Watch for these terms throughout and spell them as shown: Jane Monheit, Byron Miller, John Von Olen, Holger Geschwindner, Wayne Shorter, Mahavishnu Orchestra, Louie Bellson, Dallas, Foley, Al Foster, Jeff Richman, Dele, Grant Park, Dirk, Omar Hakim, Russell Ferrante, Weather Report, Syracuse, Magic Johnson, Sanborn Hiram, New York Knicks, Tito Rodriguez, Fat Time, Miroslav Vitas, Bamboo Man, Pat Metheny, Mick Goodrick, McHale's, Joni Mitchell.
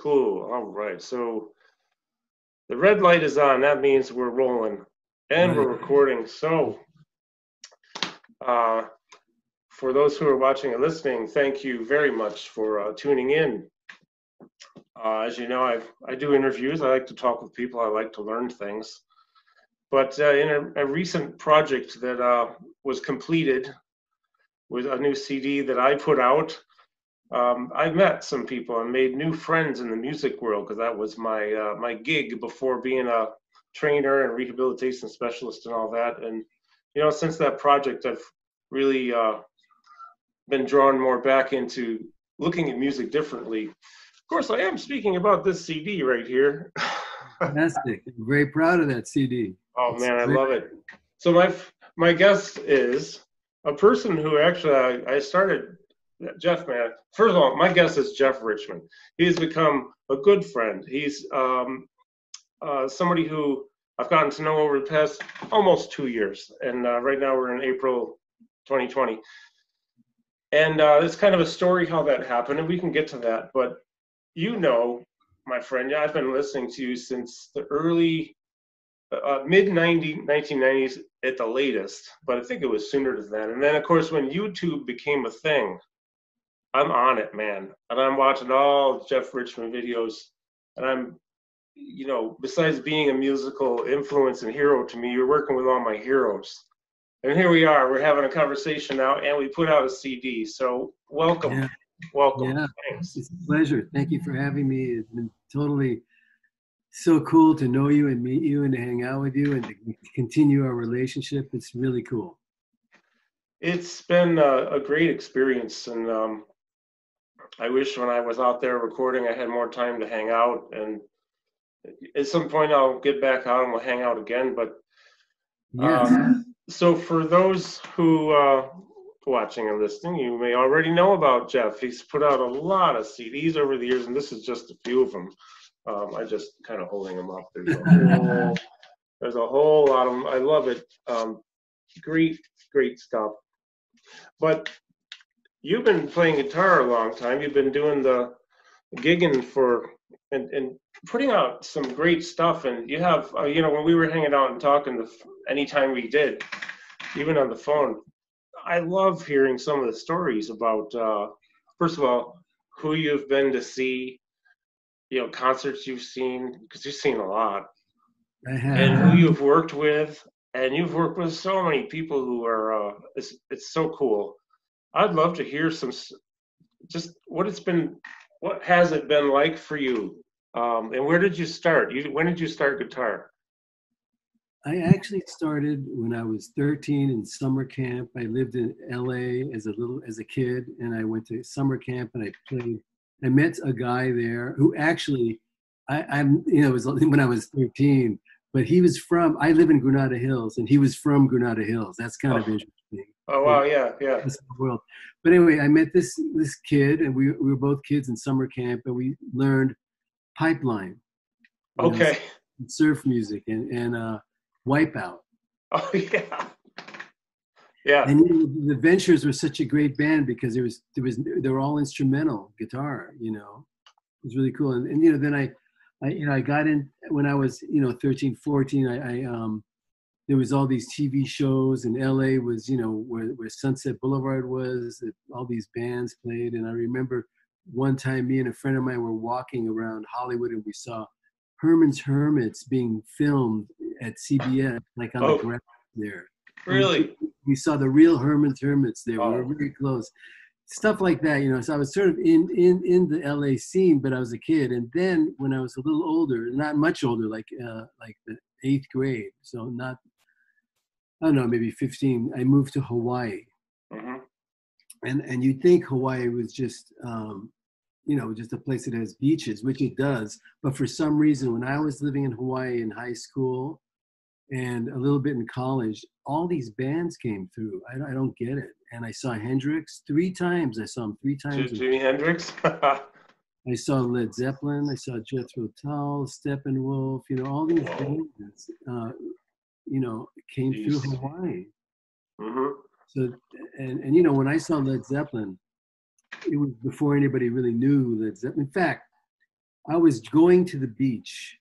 Cool. All right. So the red light is on. That means we're rolling and we're recording. So for those who are watching and listening, thank you very much for tuning in. As you know, I do interviews. I like to talk with people. I like to learn things. But in a recent project that was completed with a new CD that I put out, I met some people and made new friends in the music world, because that was my my gig before being a trainer and rehabilitation specialist and all that. And you know, since that project, I've really been drawn more back into looking at music differently. Of course, I am speaking about this CD right here. Fantastic! I'm very proud of that CD. Oh man, I love it. So my guest is a person who actually I started. Jeff, man, first of all, my guest is Jeff Richman. He's become a good friend. He's somebody who I've gotten to know over the past almost 2 years. And right now we're in April 2020. And it's kind of a story how that happened, and we can get to that. But you know, my friend, I've been listening to you since the early, mid-1990s at the latest. But I think it was sooner than that. And then, of course, when YouTube became a thing, I'm on it, man, and I'm watching all Jeff Richman videos, and I'm, you know, besides being a musical influence and hero to me, you're working with all my heroes, and here we are, we're having a conversation now, and we put out a CD, so welcome, yeah. Welcome, yeah. Thanks. It's a pleasure, thank you for having me, it's been totally so cool to know you and meet you and to hang out with you and to continue our relationship, it's really cool. It's been a great experience, and I wish when I was out there recording, I had more time to hang out. And at some point, I'll get back out and we'll hang out again. But so for those who are watching and listening, you may already know about Jeff. He's put out a lot of CDs over the years, and this is just a few of them. I'm just kind of holding them up. There's a whole lot of them. I love it. Great stuff. But you've been playing guitar a long time. You've been doing the gigging for and putting out some great stuff. And you have, you know, when we were hanging out and talking, anytime we did, even on the phone, I love hearing some of the stories about, first of all, who you've been to see, you know, concerts you've seen, because you've seen a lot, and who you've worked with. And you've worked with so many people who are, it's so cool. I'd love to hear some, just what has it been like for you? And where did you start? When did you start guitar? I actually started when I was 13 in summer camp. I lived in LA as a kid, and I went to summer camp and I met a guy there who actually, it was when I was 13, but he was from, I live in Granada Hills, and he was from Granada Hills. That's kind of interesting. Oh, wow, yeah. But anyway, I met this kid, and we were both kids in summer camp, and we learned Pipeline. Okay. Surf music and Wipeout. Oh, yeah. Yeah. And the Ventures were such a great band because they were all instrumental guitar, you know. It was really cool. And you know, then I got in when I was, 13, 14, there was all these TV shows, and LA was, where Sunset Boulevard was, all these bands played. And I remember one time me and a friend of mine were walking around Hollywood, and we saw Herman's Hermits being filmed at CBS, like on the ground there. Really? We saw the real Herman's Hermits there. We were really close. Stuff like that, so I was sort of in the LA scene, but I was a kid. And then when I was a little older, not much older, like the 8th grade, so not, I don't know, maybe 15, I moved to Hawaii. Mm-hmm. And you'd think Hawaii was just, just a place that has beaches, which it does. But for some reason, when I was living in Hawaii in high school and a little bit in college, all these bands came through. I don't get it. And I saw Hendrix 3 times. I saw him 3 times. Jimi Hendrix? I saw Led Zeppelin. I saw Jethro Tull, Steppenwolf, all these bands, came through Hawaii. Mm-hmm. So, and when I saw Led Zeppelin, it was before anybody really knew Led Zeppelin. In fact, I was going to the beach,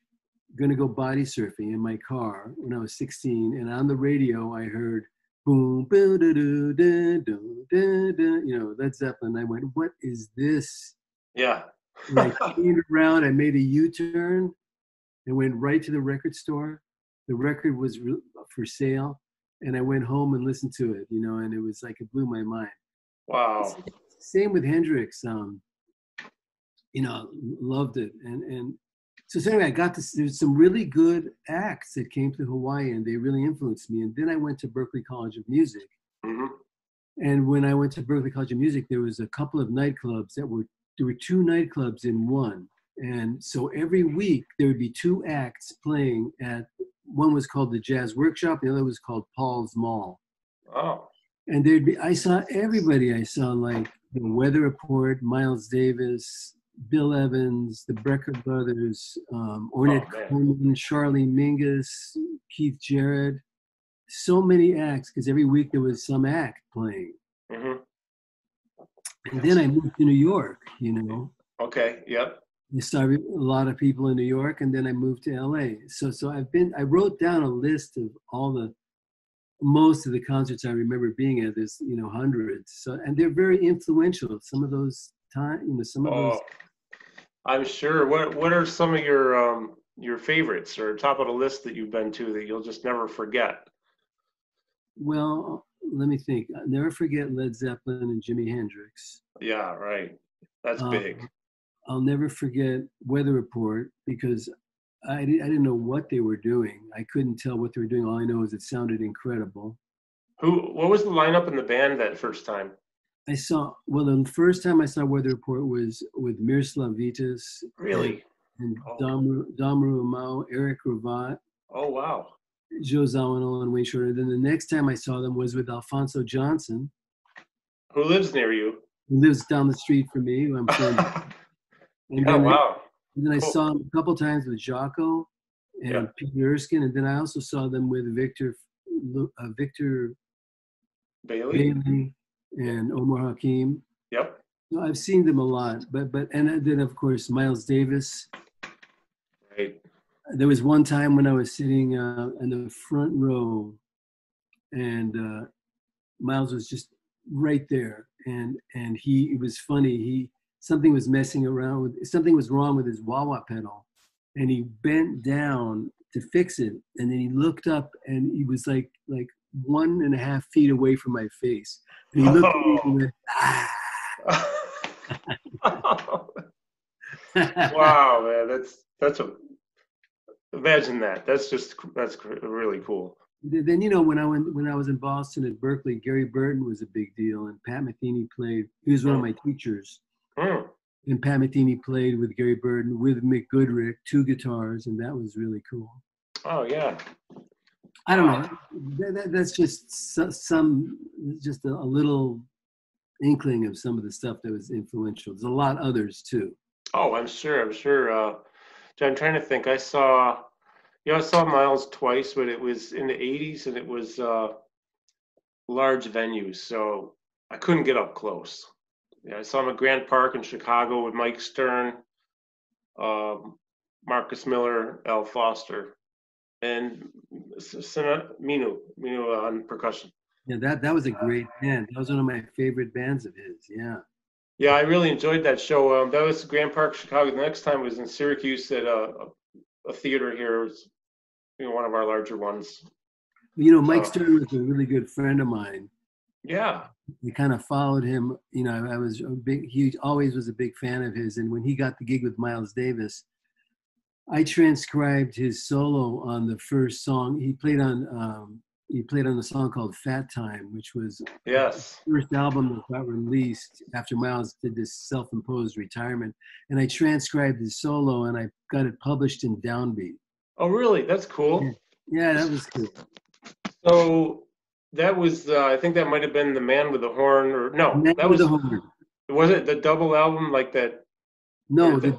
going to go body surfing in my car when I was 16, and on the radio I heard boom, boom, da, do, da, do, da, da, you know, Led Zeppelin. I went, what is this? Yeah. And I came around, I made a U-turn and went right to the record store. The record was for sale, and I went home and listened to it, you know, and it was like, it blew my mind. Wow. Same with Hendrix. You know, loved it. And so anyway, I got this, there's some really good acts that came to Hawaii and they really influenced me. And then I went to Berklee College of Music. Mm-hmm. And when I went to Berklee College of Music, there was a couple of nightclubs that were, there were two nightclubs in one. And so every week there would be two acts playing at, one was called the Jazz Workshop, the other was called Paul's Mall. Oh. And there'd be, I saw everybody. I saw like the Weather Report, Miles Davis, Bill Evans, the Brecker brothers, Ornette Coleman, Charlie Mingus, Keith Jarrett. So many acts, because every week there was some act playing. Mm-hmm. And then I moved to New York, you know. Okay, yep. I saw a lot of people in New York, and then I moved to LA. So I've been, I wrote down a list of all the, most of the concerts I remember being at. There's, you know, hundreds. So, and they're very influential. Some of those time, you know, some of those. I'm sure. What are some of your favorites or top of the list that you've been to that you'll just never forget? Well, let me think. I'll never forget Led Zeppelin and Jimi Hendrix. Yeah, right. That's big. I'll never forget Weather Report because I didn't know what they were doing. I couldn't tell what they were doing. All I know is it sounded incredible. What was the lineup in the band that first time? I saw, well, the first time I saw Weather Report was with Miroslav Vitas. Really? Damaru Amao, Eric Ravat. Oh, wow. Joe Zawinul and Wayne Shorter. Then the next time I saw them was with Alphonso Johnson. Who lives near you? Who lives down the street from me, who I'm from. Oh, wow. And then I saw them a couple times with Jaco and Peter Erskine. And then I also saw them with Victor Bailey and Omar Hakim. Yep. So I've seen them a lot. But and then, of course, Miles Davis. Right. There was one time when I was sitting in the front row, and Miles was just right there. And he, it was funny. He, something was messing around with, something was wrong with his wah-wah pedal, and he bent down to fix it, and then he looked up, and he was like 1.5 feet away from my face, and he looked at me and went, ah. Wow, man, that's a, imagine that. That's really cool. Then, you know, when I was in Boston at Berklee, Gary Burton was a big deal, and Pat Metheny played, he was one of my teachers. And Pat Metheny played with Gary Burton, with Mick Goodrick, two guitars, and that was really cool. Oh, yeah. I don't know. That's just a little inkling of some of the stuff that was influential. There's a lot of others, too. Oh, I'm sure. I'm trying to think. I saw Miles twice, but it was in the 80s, and it was large venues, so I couldn't get up close. Yeah, I saw him at Grant Park in Chicago with Mike Stern, Marcus Miller, Al Foster, and Minu on percussion. Yeah, that was a great band. That was one of my favorite bands of his, yeah. Yeah, I really enjoyed that show. That was Grant Park, Chicago. The next time was in Syracuse at a theater here. It was, you know, one of our larger ones. You know, Mike Stern was a really good friend of mine. Yeah. We kind of followed him, you know, I was always was a big fan of his. And when he got the gig with Miles Davis, I transcribed his solo on the first song. He played on a song called Fat Time, which was the first album that got released after Miles did this self-imposed retirement. And I transcribed his solo and I got it published in Downbeat. Oh, really? That's cool. Yeah, that was cool. So... that was, I think that might have been the Man with the Horn, or no, Man that was the Horn. Was it the double album like that? No, the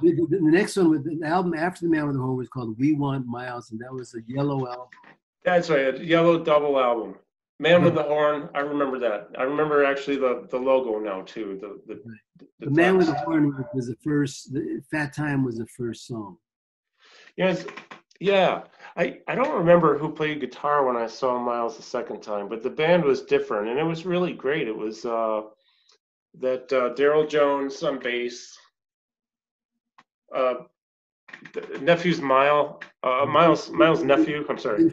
next one with the album after the Man with the Horn was called We Want Miles, and that was a yellow album. That's right, a yellow double album. Man with the Horn, I remember that. I remember actually the logo now too. The Man with the Horn was the first. Fat Time was the first song. Yes, yeah. I don't remember who played guitar when I saw Miles the second time, but the band was different and it was really great. It was that Daryl Jones on bass, nephew's Miles' nephew. I'm sorry.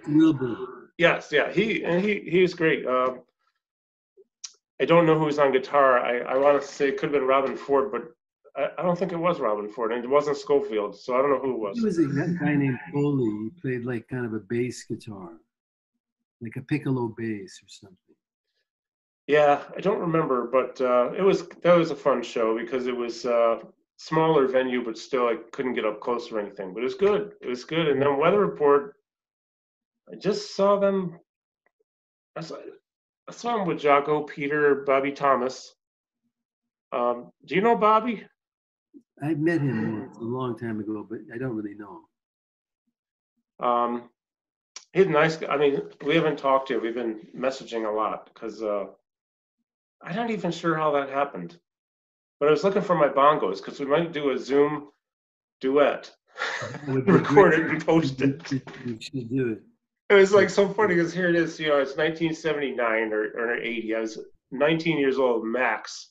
Yes, yeah, he was great. I don't know who was on guitar. I want to say it could have been Robben Ford, but I don't think it was Robben Ford, and it wasn't Schofield, so I don't know who it was. It was a guy named Foley who played like kind of a bass guitar, like a piccolo bass or something. Yeah, I don't remember, but that was a fun show because it was smaller venue, but still I couldn't get up close or anything. But it was good. It was good, and then Weather Report. I just saw them. I saw them with Jaco, Peter, Bobby Thomas. Do you know Bobby? I met him once, a long time ago, but I don't really know him. He's a nice guy. I mean, we haven't talked yet. We've been messaging a lot because I'm not even sure how that happened. But I was looking for my bongos because we might do a Zoom duet, record it and post it. You should do it. It was like so funny because here it is, you know, it's 1979 or 80. I was 19 years old, max.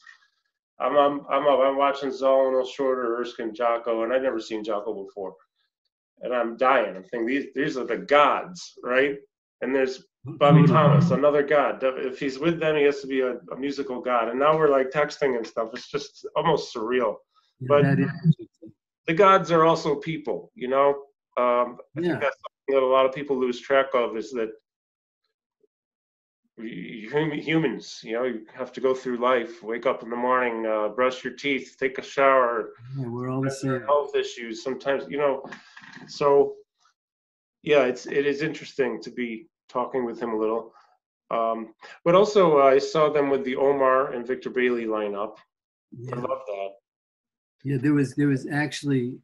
I'm watching Zawinul, Shorter, Erskine, Jaco, and I'd never seen Jaco before. And I'm dying. I'm thinking these are the gods, right? And there's Bobby Thomas, another god. If he's with them, he has to be a musical god. And now we're like texting and stuff. It's just almost surreal. Yeah, but the gods are also people, you know? I think that's that a lot of people lose track of is that humans, you know, you have to go through life, wake up in the morning, brush your teeth, take a shower. Yeah, we're all the same. Health issues sometimes, you know. So, yeah, it is interesting to be talking with him a little. But also, I saw them with the Omar and Victor Bailey lineup. Yeah. I love that. Yeah, there was actually.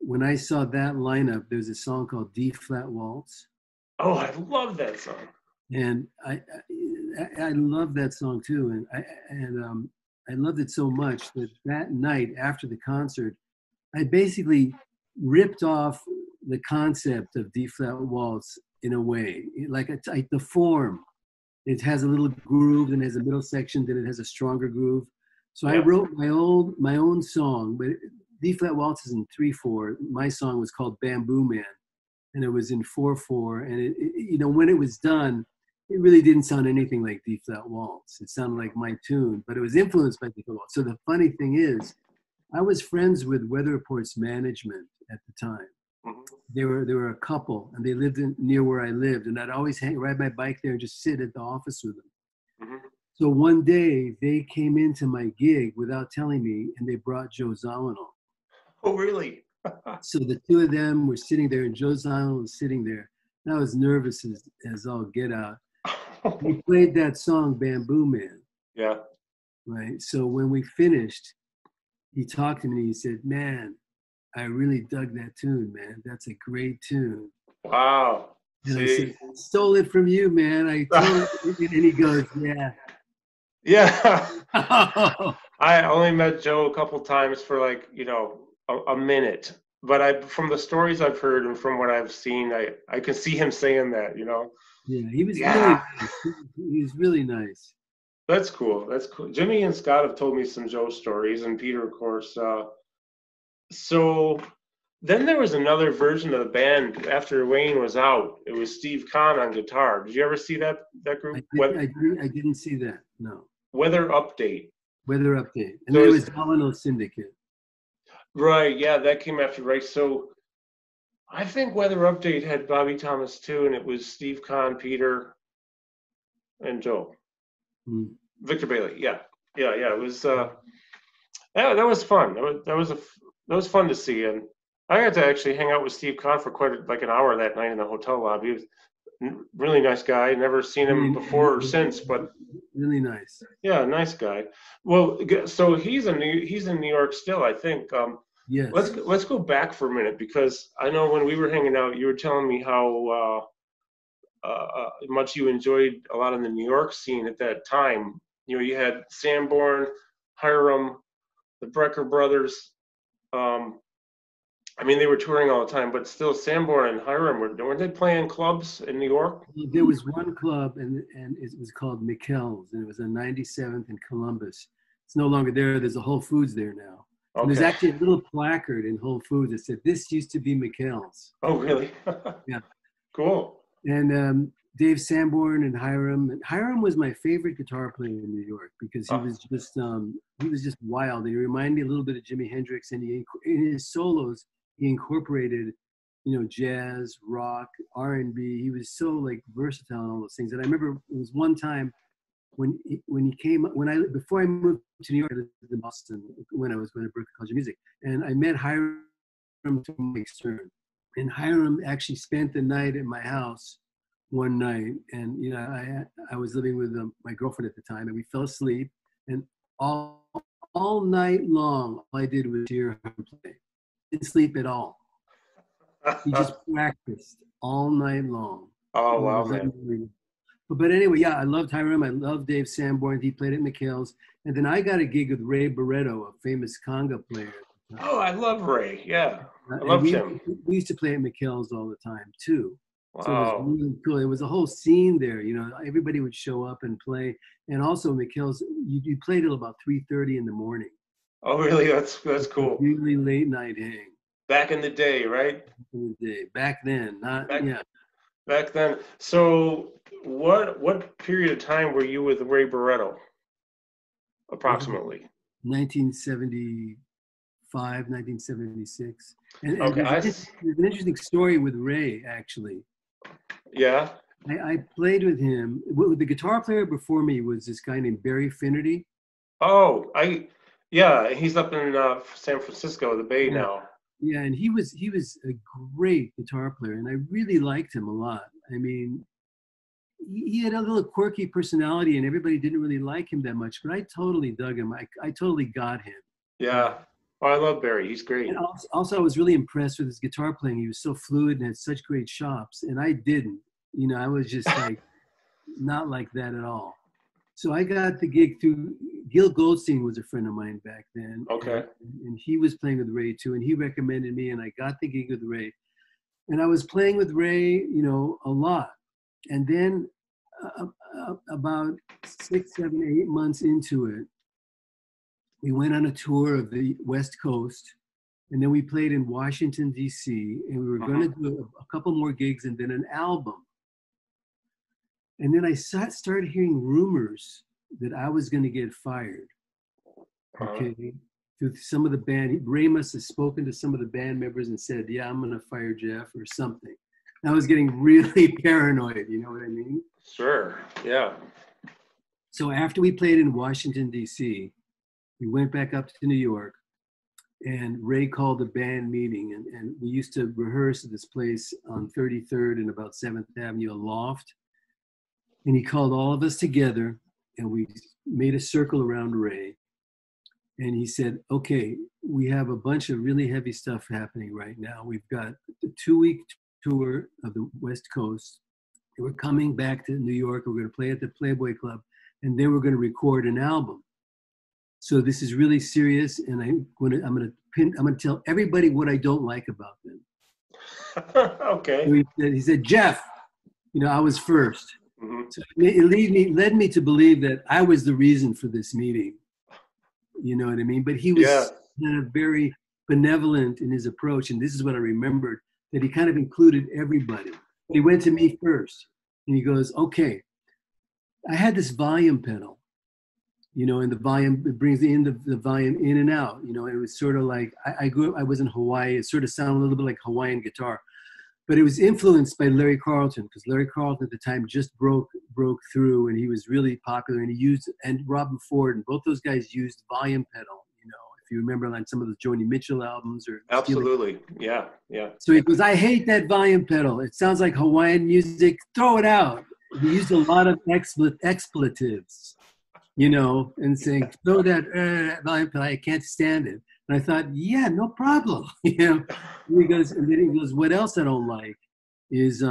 When I saw that lineup, there's a song called D-Flat Waltz. Oh, I love that song. And I love that song too. And I loved it so much that night after the concert, I basically ripped off the concept of D-Flat Waltz in a way. Like the form, it has a little groove, then it has a middle section, then it has a stronger groove. So yeah. I wrote my own song, but D-flat waltz is in 3/4. My song was called Bamboo Man, and it was in 4/4. And when it was done, it really didn't sound anything like D-flat waltz. It sounded like my tune, but it was influenced by D-flat waltz. So the funny thing is, I was friends with Weather Report's management at the time. Mm-hmm. They were a couple, and they lived near where I lived, and I'd always ride my bike there and just sit at the office with them. Mm-hmm. So one day they came into my gig without telling me, and they brought Joe Zawinul. Oh, really? So the two of them were sitting there, and Joe Zawinul was sitting there. And I was nervous as all get out. We played that song, Bamboo Man. Yeah. Right? So when we finished, he talked to me, and he said, man, I really dug that tune, man. That's a great tune. Wow. And I said, I stole it from you, man. And he goes, yeah. Yeah. I only met Joe a couple times for like, you know, a minute, but from the stories I've heard and from what I've seen, I can see him saying that, you know. Yeah, he was really nice. That's cool. Jimmy and Scott have told me some Joe stories, and Peter, of course. So then there was another version of the band after Wayne was out. It was Steve Khan on guitar. Did you ever see that group? I didn't see that. No. Weather Update, and so there was Domino Syndicate. Right, yeah, that came after, right? So I think Weather Update had Bobby Thomas too, and it was Steve Khan, Peter, and Joel. Mm. Victor Bailey, yeah. It was that was fun. That was fun to see, and I got to actually hang out with Steve Khan for like an hour that night in the hotel lobby. He was a really nice guy. Never seen him before or since, but really nice. Yeah, nice guy. Well, so he's in New York still, I think. Yes. Let's go back for a minute because I know when we were hanging out, you were telling me how much you enjoyed a lot in the New York scene at that time. You know, you had Sanborn, Hiram, the Brecker brothers. I mean, they were touring all the time, but still Sanborn and Hiram, weren't they playing clubs in New York? There was one club, and it was called McHale's, and it was on 97th and Columbus. It's no longer there. There's a Whole Foods there now. Okay. And there's actually a little placard in Whole Foods that said, "This used to be McHale's." Oh, really? Yeah. Cool. And Dave Sanborn and Hiram. And Hiram was my favorite guitar player in New York because he was just wild. He reminded me a little bit of Jimi Hendrix, and he, in his solos, he incorporated, you know, jazz, rock, R&B. He was so like versatile and all those things. And I remember it was one time before I moved to New York, I lived in Boston when I was going to Berklee College of Music, and I met Hiram through Mike Stern. And Hiram actually spent the night at my house one night, and you know, I was living with my girlfriend at the time, and we fell asleep, and all night long, all I did was hear him play. Didn't sleep at all. He just practiced all night long. Oh wow, man. But anyway, yeah, I loved Hiram. I loved Dave Sanborn. He played at McHale's. And then I got a gig with Ray Barretto, a famous conga player. Oh, I love Ray. Yeah, I love him. We used to play at McHale's all the time, too. Wow. So it was really cool. It was a whole scene there. You know, everybody would show up and play. And also McHale's, you played till about 3:30 in the morning. Oh, really? That's cool. Really late night hang. Back in the day, right? Back in the day. Back then. Back then. So... What period of time were you with Ray Barretto, approximately? 1975, 1976. And, okay, there's an interesting story with Ray, actually. Yeah? I played with him. The guitar player before me was this guy named Barry Finnerty. Oh, he's up in San Francisco, the Bay now. Yeah, and he was a great guitar player, and I really liked him a lot. I mean... he had a little quirky personality, and everybody didn't really like him that much, but I totally dug him. I totally got him. Yeah. Oh, I love Barry. He's great. And also, I was really impressed with his guitar playing. He was so fluid and had such great chops, and I didn't. You know, I was just like, not like that at all. So I got the gig through, Gil Goldstein was a friend of mine back then. Okay. And he was playing with Ray, too, and he recommended me, and I got the gig with Ray. And I was playing with Ray, you know, a lot. And then about 6, 7, 8 months into it, we went on a tour of the West Coast, and then we played in Washington, D.C., and we were going to do a couple more gigs and then an album. And then I started hearing rumors that I was going to get fired. Okay. To some of the band, Ray must have spoken to some of the band members and said, "Yeah, I'm going to fire Jeff," or something. I was getting really paranoid, you know what I mean? Sure, yeah. So after we played in Washington, D.C., we went back up to New York, and Ray called a band meeting, and we used to rehearse at this place on 33rd and about 7th Avenue, a loft, and he called all of us together, and we made a circle around Ray, and he said, "Okay, we have a bunch of really heavy stuff happening right now. We've got a 2-week tour of the West Coast. We're coming back to New York. We're going to play at the Playboy Club, and then we're going to record an album. So this is really serious, and I'm going to tell everybody what I don't like about them." Okay. So he said, "Jeff," you know, I was first. Mm-hmm. So it led me to believe that I was the reason for this meeting. You know what I mean? But he was kind of very benevolent in his approach, and this is what I remembered. That he kind of included everybody. He went to me first, and he goes, "Okay, I had this volume pedal, you know, and the volume, it brings in the volume in and out, you know, it was sort of like, I was in Hawaii, it sort of sounded a little bit like Hawaiian guitar, but it was influenced by Larry Carlton, because Larry Carlton at the time just broke through, and he was really popular, and he used, and Robben Ford, and both those guys used volume pedal. If you remember, like some of the Joni Mitchell albums, or absolutely, yeah. So he goes, "I hate that volume pedal. It sounds like Hawaiian music. Throw it out." He used a lot of expletives, you know, and saying, "Throw that volume pedal. I can't stand it." And I thought, yeah, no problem. You know, and he goes, "What else I don't like is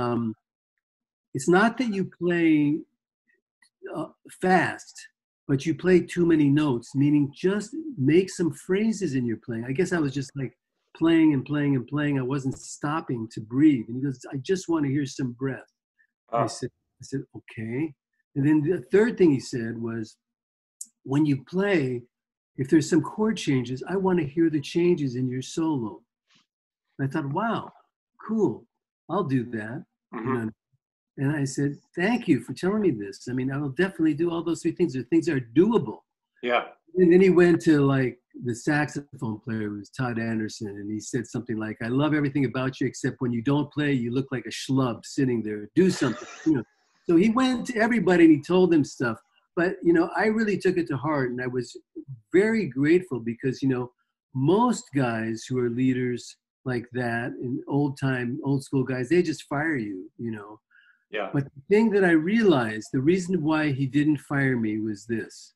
It's not that you play fast, but you play too many notes, meaning just make some phrases in your playing. I guess I was just like playing and playing and playing. I wasn't stopping to breathe. And he goes, I just want to hear some breath. Oh. I said, okay. And then the third thing he said was, when you play, if there's some chord changes, I want to hear the changes in your solo. And I thought, wow, cool. I'll do that. Mm-hmm. And I said, thank you for telling me this. I mean, I will definitely do all those three things. They're things that are doable. Yeah. And then he went to like the saxophone player, who was Todd Anderson. And he said something like, I love everything about you, except when you don't play, you look like a schlub sitting there. Do something. You know. So he went to everybody and he told them stuff. But, you know, I really took it to heart. And I was very grateful because, you know, most guys who are leaders like that, in old time, old school guys, they just fire you, you know. Yeah. But the thing that I realized, the reason why he didn't fire me was this,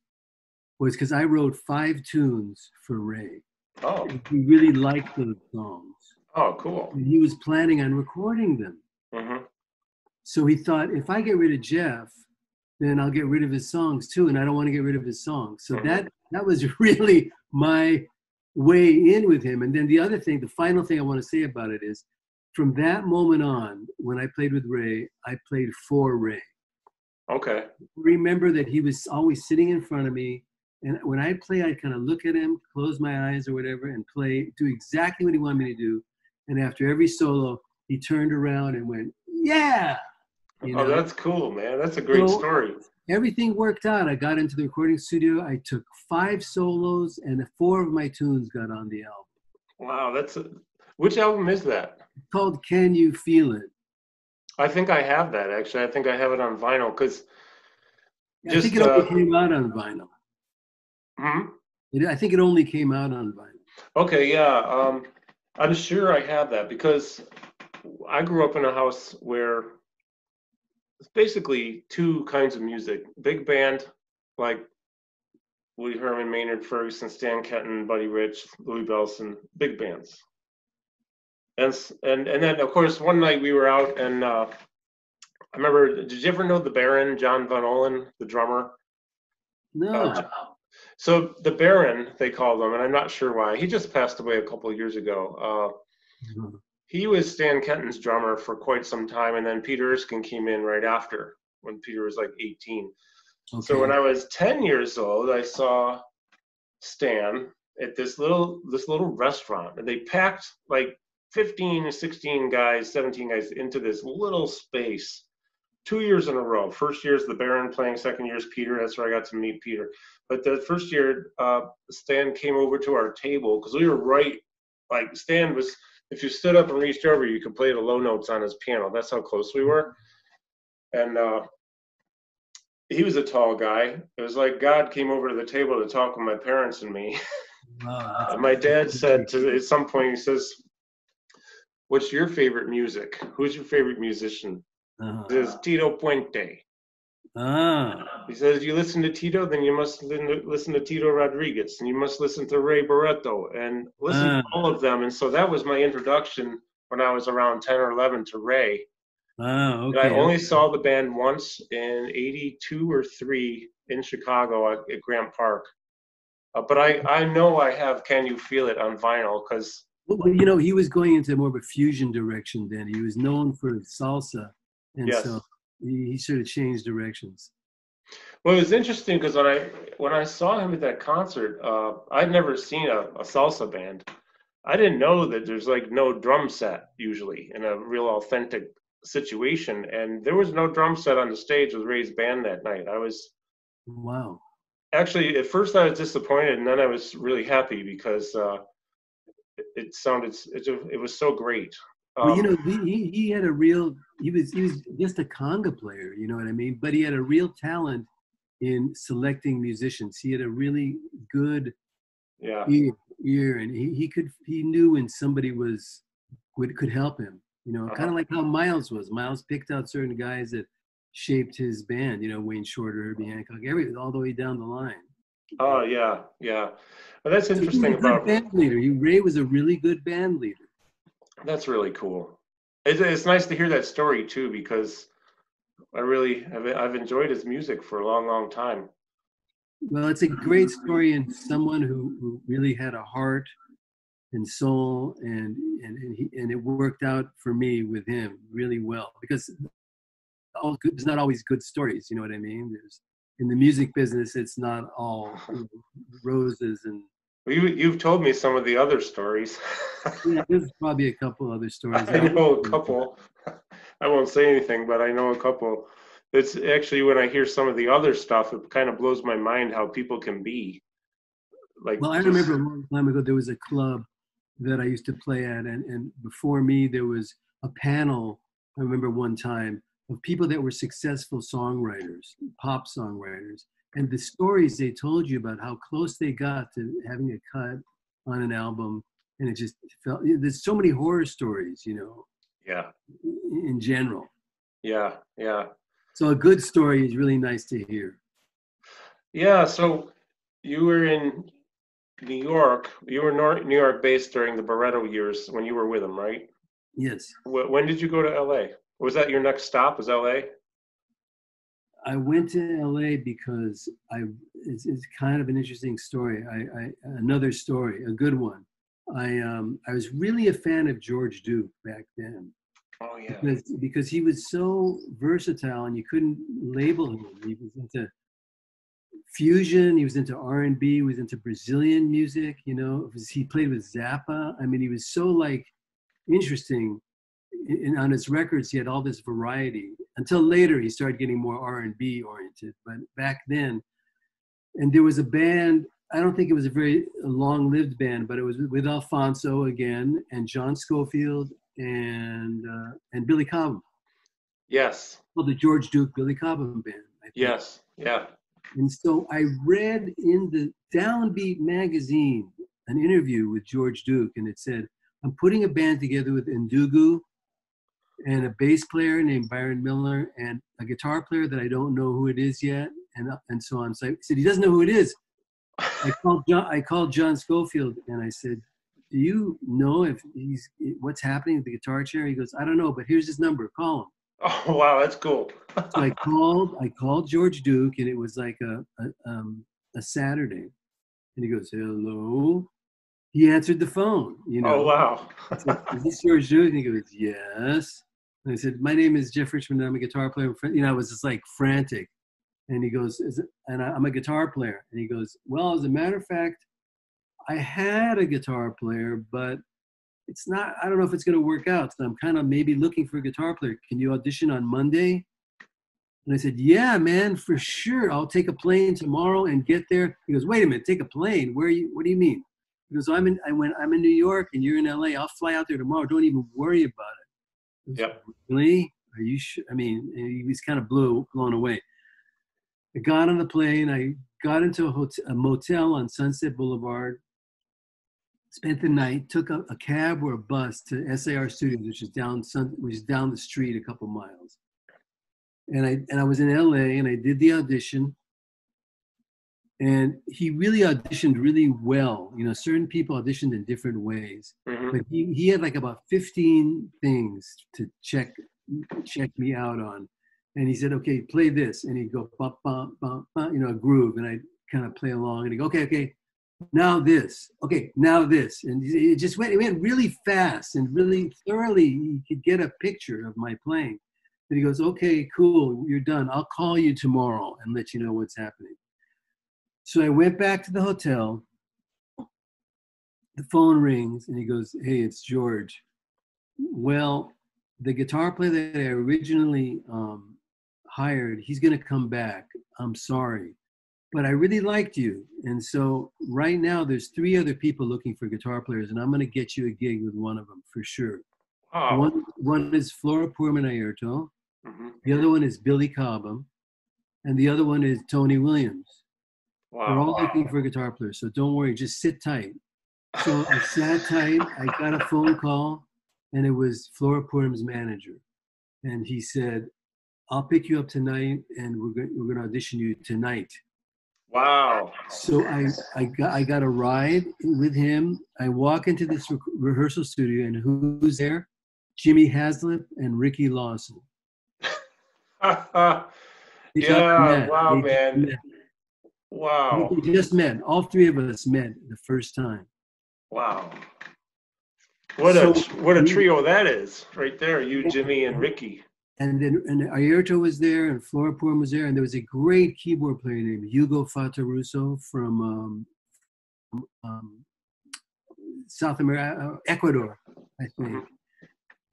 was because I wrote 5 tunes for Ray. Oh. And he really liked those songs. Oh, cool. And he was planning on recording them. Mm-hmm. So he thought, if I get rid of Jeff, then I'll get rid of his songs too, and I don't want to get rid of his songs. So mm-hmm. that was really my way in with him. And then the other thing, the final thing I want to say about it is, from that moment on, when I played with Ray, I played for Ray. Okay. Remember that he was always sitting in front of me. And when I play, I kind of look at him, close my eyes or whatever, and play, do exactly what he wanted me to do. And after every solo, he turned around and went, yeah. You know? Oh, that's cool, man. That's a great story. Everything worked out. I got into the recording studio. I took 5 solos, and 4 of my tunes got on the album. Wow. Which album is that? It's called Can You Feel It? I think I have that, actually. I think I have it on vinyl because I think it only came out on vinyl. Hmm? I think it only came out on vinyl. Okay, yeah. I'm sure I have that because I grew up in a house where it's basically 2 kinds of music. Big band, like Woody Herman, Maynard Ferguson, Stan Kenton, Buddy Rich, Louie Bellson, big bands. And then, of course, one night we were out, and I remember, did you ever know the Baron, John Von Olen, the drummer? No. So the Baron, they called him, and I'm not sure why. He just passed away a couple of years ago. He was Stan Kenton's drummer for quite some time, and then Peter Erskine came in right after, when Peter was like 18. Okay. So when I was 10 years old, I saw Stan at this little restaurant, and they packed, like, 15 or 16 guys, 17 guys into this little space 2 years in a row. First year's the Baron playing, second year's Peter. That's where I got to meet Peter. But the first year, Stan came over to our table because we were right, like Stan was, if you stood up and reached over, you could play the low notes on his piano. That's how close we were. And he was a tall guy. It was like God came over to the table to talk with my parents and me. And my dad said at some point, he says, what's your favorite music? Who's your favorite musician? He says, Tito Puente. He says, you listen to Tito, then you must listen to Tito Rodriguez, and you must listen to Ray Barretto, and listen to all of them. And so that was my introduction when I was around 10 or 11 to Ray. Okay. And I only saw the band once in 82 or 3 in Chicago at Grant Park. But I know I have Can You Feel It on vinyl because... Well, you know, he was going into more of a fusion direction then. He was known for salsa, and yes. So he sort of changed directions. Well, it was interesting because when I saw him at that concert, I'd never seen a salsa band. I didn't know that there's like no drum set usually in a real authentic situation, and there was no drum set on the stage with Ray's band that night. I was wow. Actually, at first I was disappointed, and then I was really happy because. It was so great. Well, you know, he had a real, he was just a conga player, you know what I mean? But he had a real talent in selecting musicians. He had a really good ear, and he knew when somebody could help him, you know, kind of like how Miles was. Miles picked out certain guys that shaped his band, you know, Wayne Shorter, Herbie Hancock, all the way down the line. Oh, yeah, yeah. Well, that's interesting about band leader. Ray was a really good band leader. That's really cool. It's nice to hear that story, too, because I really I've enjoyed his music for a long time. Well, it's a great story, and someone who really had a heart and soul, and it worked out for me with him really well, because it's not always good stories, you know what I mean? There's, in the music business, it's not all roses and... Well, you've told me some of the other stories. Yeah, there's probably a couple other stories. I know a couple. I won't say anything, but I know a couple. It's actually, when I hear some of the other stuff, it kind of blows my mind how people can be. Like, well, I remember a long time ago, there was a club that I used to play at, and before me, there was a panel, I remember one time, of people that were successful songwriters, pop songwriters, and the stories they told you about how close they got to having a cut on an album, and it just felt, there's so many horror stories, you know. Yeah. In general. Yeah, yeah. So a good story is really nice to hear. Yeah, so you were in New York. You were New York-based during the Barretto years when you were with him, right? Yes. When did you go to L.A.? Was that your next stop, was L.A.? I went to L.A. because it's kind of an interesting story. Another story, a good one. I was really a fan of George Duke back then. Oh, yeah. Because he was so versatile, and you couldn't label him. He was into fusion, he was into R&B, he was into Brazilian music, you know. He played with Zappa. I mean, he was so, like, interesting. And on his records, he had all this variety. Until later, he started getting more R&B oriented. But back then, and there was a band, I don't think it was a very long-lived band, but it was with Alphonso again, and John Scofield, and Billy Cobham. Yes. Well, the George Duke Billy Cobham band. Yes. Yeah. And so I read in the Downbeat magazine an interview with George Duke, and it said, "I'm putting a band together with Ndugu and a bass player named Byron Miller and a guitar player that I don't know who it is yet," and so on. So I said, "He doesn't know who it is." I called John Scofield, and I said, "Do you know if he's what's happening with the guitar chair?" He goes, "I don't know, but here's his number. Call him." Oh, wow, that's cool. So I called George Duke, and it was like a Saturday, and he goes, "Hello." He answered the phone, you know. Oh, wow. Said, "Is this George Duke?" And he goes, "Yes." And I said, "My name is Jeff Richman. I'm a guitar player." You know, I was just like frantic. And he goes, "And I'm a guitar player." And he goes, "Well, as a matter of fact, I had a guitar player, but it's not, I don't know if it's going to work out. So I'm kind of maybe looking for a guitar player. Can you audition on Monday?" And I said, "Yeah, man, for sure. I'll take a plane tomorrow and get there." He goes, "Wait a minute, take a plane? Where are you? What do you mean?" He goes, I'm in New York and you're in LA. I'll fly out there tomorrow. Don't even worry about it." Goes, "Yep. Really? Are you sure?" I mean, he was kind of blown away. I got on the plane. I got into a motel on Sunset Boulevard. Spent the night, took a cab or a bus to SAR Studios, which is down the street a couple miles. And I was in LA, and I did the audition. And he really auditioned really well. You know, certain people auditioned in different ways. Mm-hmm. But he had like about 15 things to check me out on. And he said, "Okay, play this." And he'd go, "Bop, bop, bop, bop," you know, a groove. And I'd kind of play along. And he'd go, Okay. Now this, okay, now this. And it just went really fast and really thoroughly. You could get a picture of my playing. And he goes, "Okay, cool, you're done. I'll call you tomorrow and let you know what's happening." So I went back to the hotel. The phone rings, and he goes, "Hey, it's George. Well, the guitar player that I originally hired, he's going to come back. I'm sorry. But I really liked you. And so right now there's 3 other people looking for guitar players, and I'm going to get you a gig with one of them for sure." Oh. One is Flora Purim and Airto. Mm-hmm. The other one is Billy Cobham. And the other one is Tony Williams. Wow. They're all looking for guitar players. So don't worry, just sit tight. So I sat tight. I got a phone call, and it was Flora Purim's manager. And he said, "I'll pick you up tonight, and we're going to audition you tonight." Wow. So I got a ride with him. I walk into this rehearsal studio, and who's there? Jimmy Haslip and Ricky Lawson. Yeah, wow, man. Wow. We just met. All three of us met the first time. Wow. What a trio that is right there. You, Jimmy, and Ricky. And then Airto was there, and Flora Purim was there, and there was a great keyboard player named Hugo Fataruso from South America, Ecuador, I think.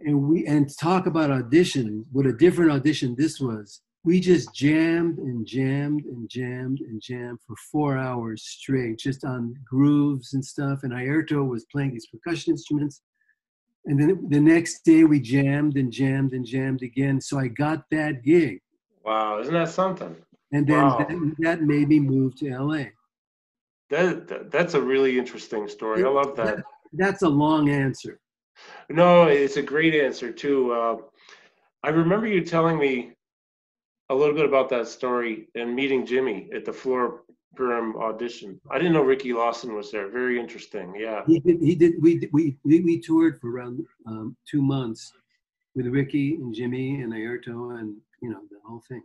Mm-hmm. And talk about audition. What a different audition this was. We just jammed and jammed and jammed and jammed for 4 hours straight, just on grooves and stuff. And Airto was playing these percussion instruments. And then the next day we jammed and jammed and jammed again. So I got that gig. Wow, isn't that something? And then that made me move to LA. That's a really interesting story. I love that. That's a long answer. No, it's a great answer too. I remember you telling me a little bit about that story and meeting Jimmy at the Flora Purim audition. I didn't know Ricky Lawson was there. Very interesting. Yeah, he did. We toured for around 2 months with Ricky and Jimmy and Airto and the whole thing.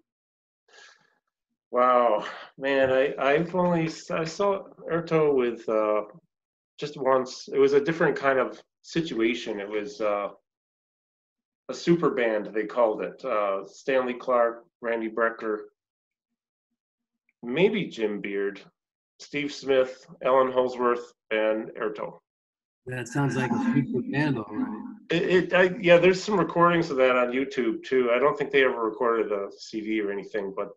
Wow, man! I saw Airto with just once. It was a different kind of situation. It was a super band, they called it. Stanley Clark, Randy Brecker, maybe Jim Beard, Steve Smith, Ellen Holsworth, and Airto. That sounds like a super band, all right. Yeah, there's some recordings of that on YouTube too. I don't think they ever recorded a CD or anything, but.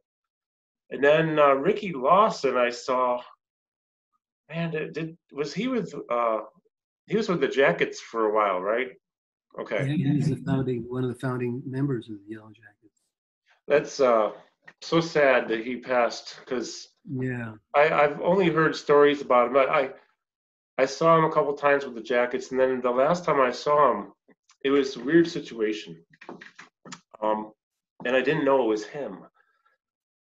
And then Ricky Lawson, I saw. Man, he was with the Jackets for a while, right? Okay. Yeah, he was one of the founding members of the Yellow Jackets. That's so sad that he passed, because I've only heard stories about him. I saw him a couple times with the Jackets, and then the last time I saw him, it was a weird situation, and I didn't know it was him.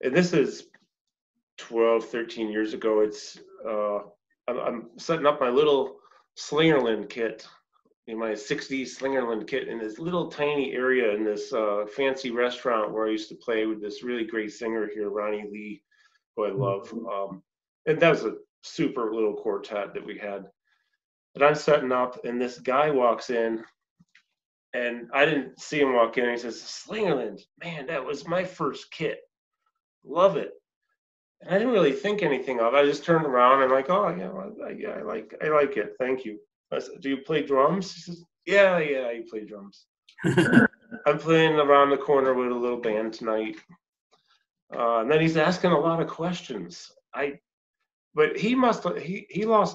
And this is 12, 13 years ago. It's I'm setting up my little Slingerland kit, in my 60s Slingerland kit, in this little tiny area in this fancy restaurant where I used to play with this really great singer here, Ronnie Lee, who I love. And that was a super little quartet that we had. And I'm setting up, and this guy walks in, and I didn't see him walk in. And he says, "Slingerland, man, that was my first kit. Love it." And I didn't really think anything of it. I just turned around and I'm like, "Oh yeah, I like it. Thank you." I said, "Do you play drums?" He says, Yeah, I play drums." I'm playing around the corner with a little band tonight. And then he's asking a lot of questions. But he lost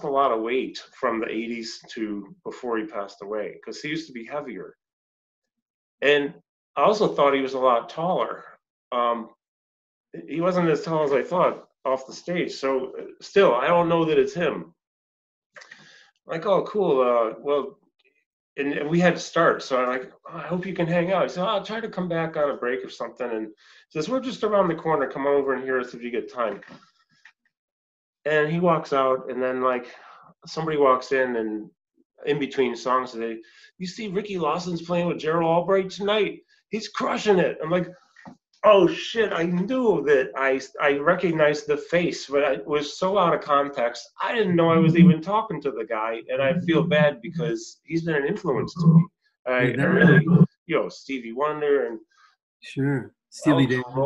a lot of weight from the 80s to before he passed away, because he used to be heavier. And I also thought he was a lot taller. He wasn't as tall as I thought off the stage. So still, I don't know that it's him. Like, "Oh, cool. Well, and we had to start. So I'm like, "Oh, I hope you can hang out." I said, "Oh, I'll try to come back on a break or something." And he says, "We're just around the corner. Come over and hear us if you get time." And he walks out, and then like somebody walks in, and in between songs, they, "You see Ricky Lawson's playing with Gerald Albright tonight. He's crushing it." I'm like, oh shit, I knew that I recognized the face, but it was so out of context. I didn't know I was even talking to the guy, and I feel bad because he's been an influence to me. I really, Stevie Wonder and sure, Stevie Davis and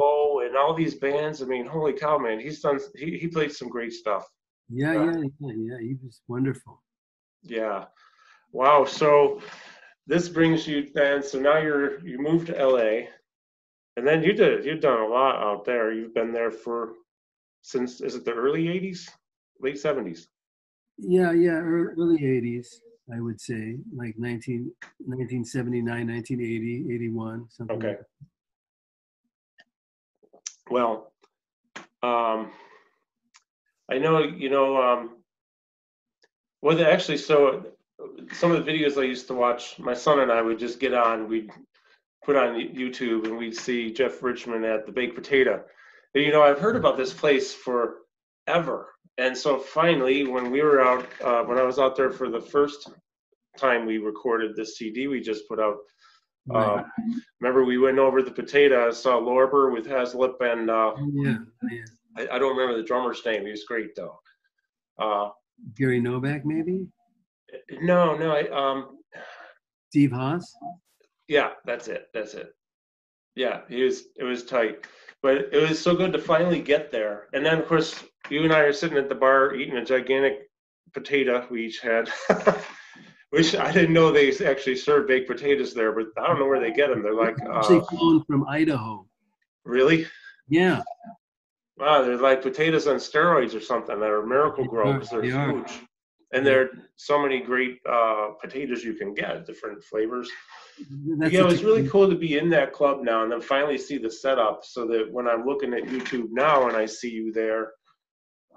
all these bands. I mean, holy cow, man, he's done. He played some great stuff. Yeah. He was wonderful. Yeah, wow. So this brings you then. So now you moved to LA. And then you've done a lot out there. You've been there is it the early 80s, late 70s? Yeah, early 80s, I would say, like 1979, 1980, 81, something like that. Well, I know, so some of the videos I used to watch, my son and I would just get on, we'd put on YouTube, and we'd see Jeff Richman at the Baked Potato. And, I've heard about this place forever. And so finally, when we were out, when I was out there for the first time we recorded this CD we just put out, Right. Remember we went over the potatoes, saw Lorber with Haslip and I don't remember the drummer's name. He was great though. Gary Novak maybe? No. Steve Haas? Yeah, that's it. Yeah, it was tight. But it was so good to finally get there. And then, of course, you and I are sitting at the bar eating a gigantic potato we each had, which I didn't know they actually served baked potatoes there, but I don't know where they get them. They're like... actually flown from Idaho. Really? Yeah. Wow, they're like potatoes on steroids or something that are Miracle-Gro because they're huge. And there are so many great potatoes you can get, different flavors. Yeah, it was really cool to be in that club now and then finally see the setup so that when I'm looking at YouTube now and I see you there,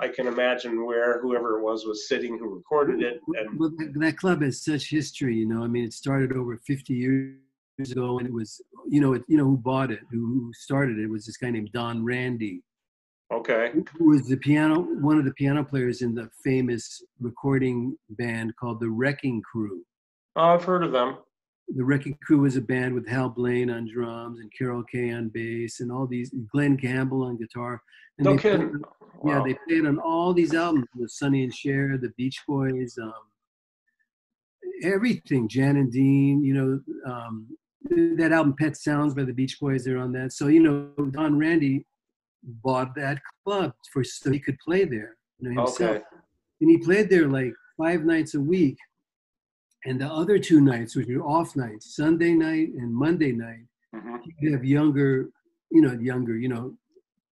I can imagine where whoever it was sitting who recorded it. And well, that club has such history, you know. I mean, it started over 50 years ago, and it was, who bought it, who started it, was this guy named Don Randy. Okay. Who was one of the piano players in the famous recording band called the Wrecking Crew. Oh, I've heard of them. The Wrecking Crew was a band with Hal Blaine on drums and Carol Kay on bass and all these, Glenn Campbell on guitar. And no kidding. Wow. Yeah, they played on all these albums with Sonny and Cher, the Beach Boys, everything, Jan and Dean, that album Pet Sounds by the Beach Boys, they're on that. So, Don Randy bought that club so he could play there, himself. Okay. And he played there like 5 nights a week. And the other 2 nights, which were off nights, Sunday night and Monday night, you have younger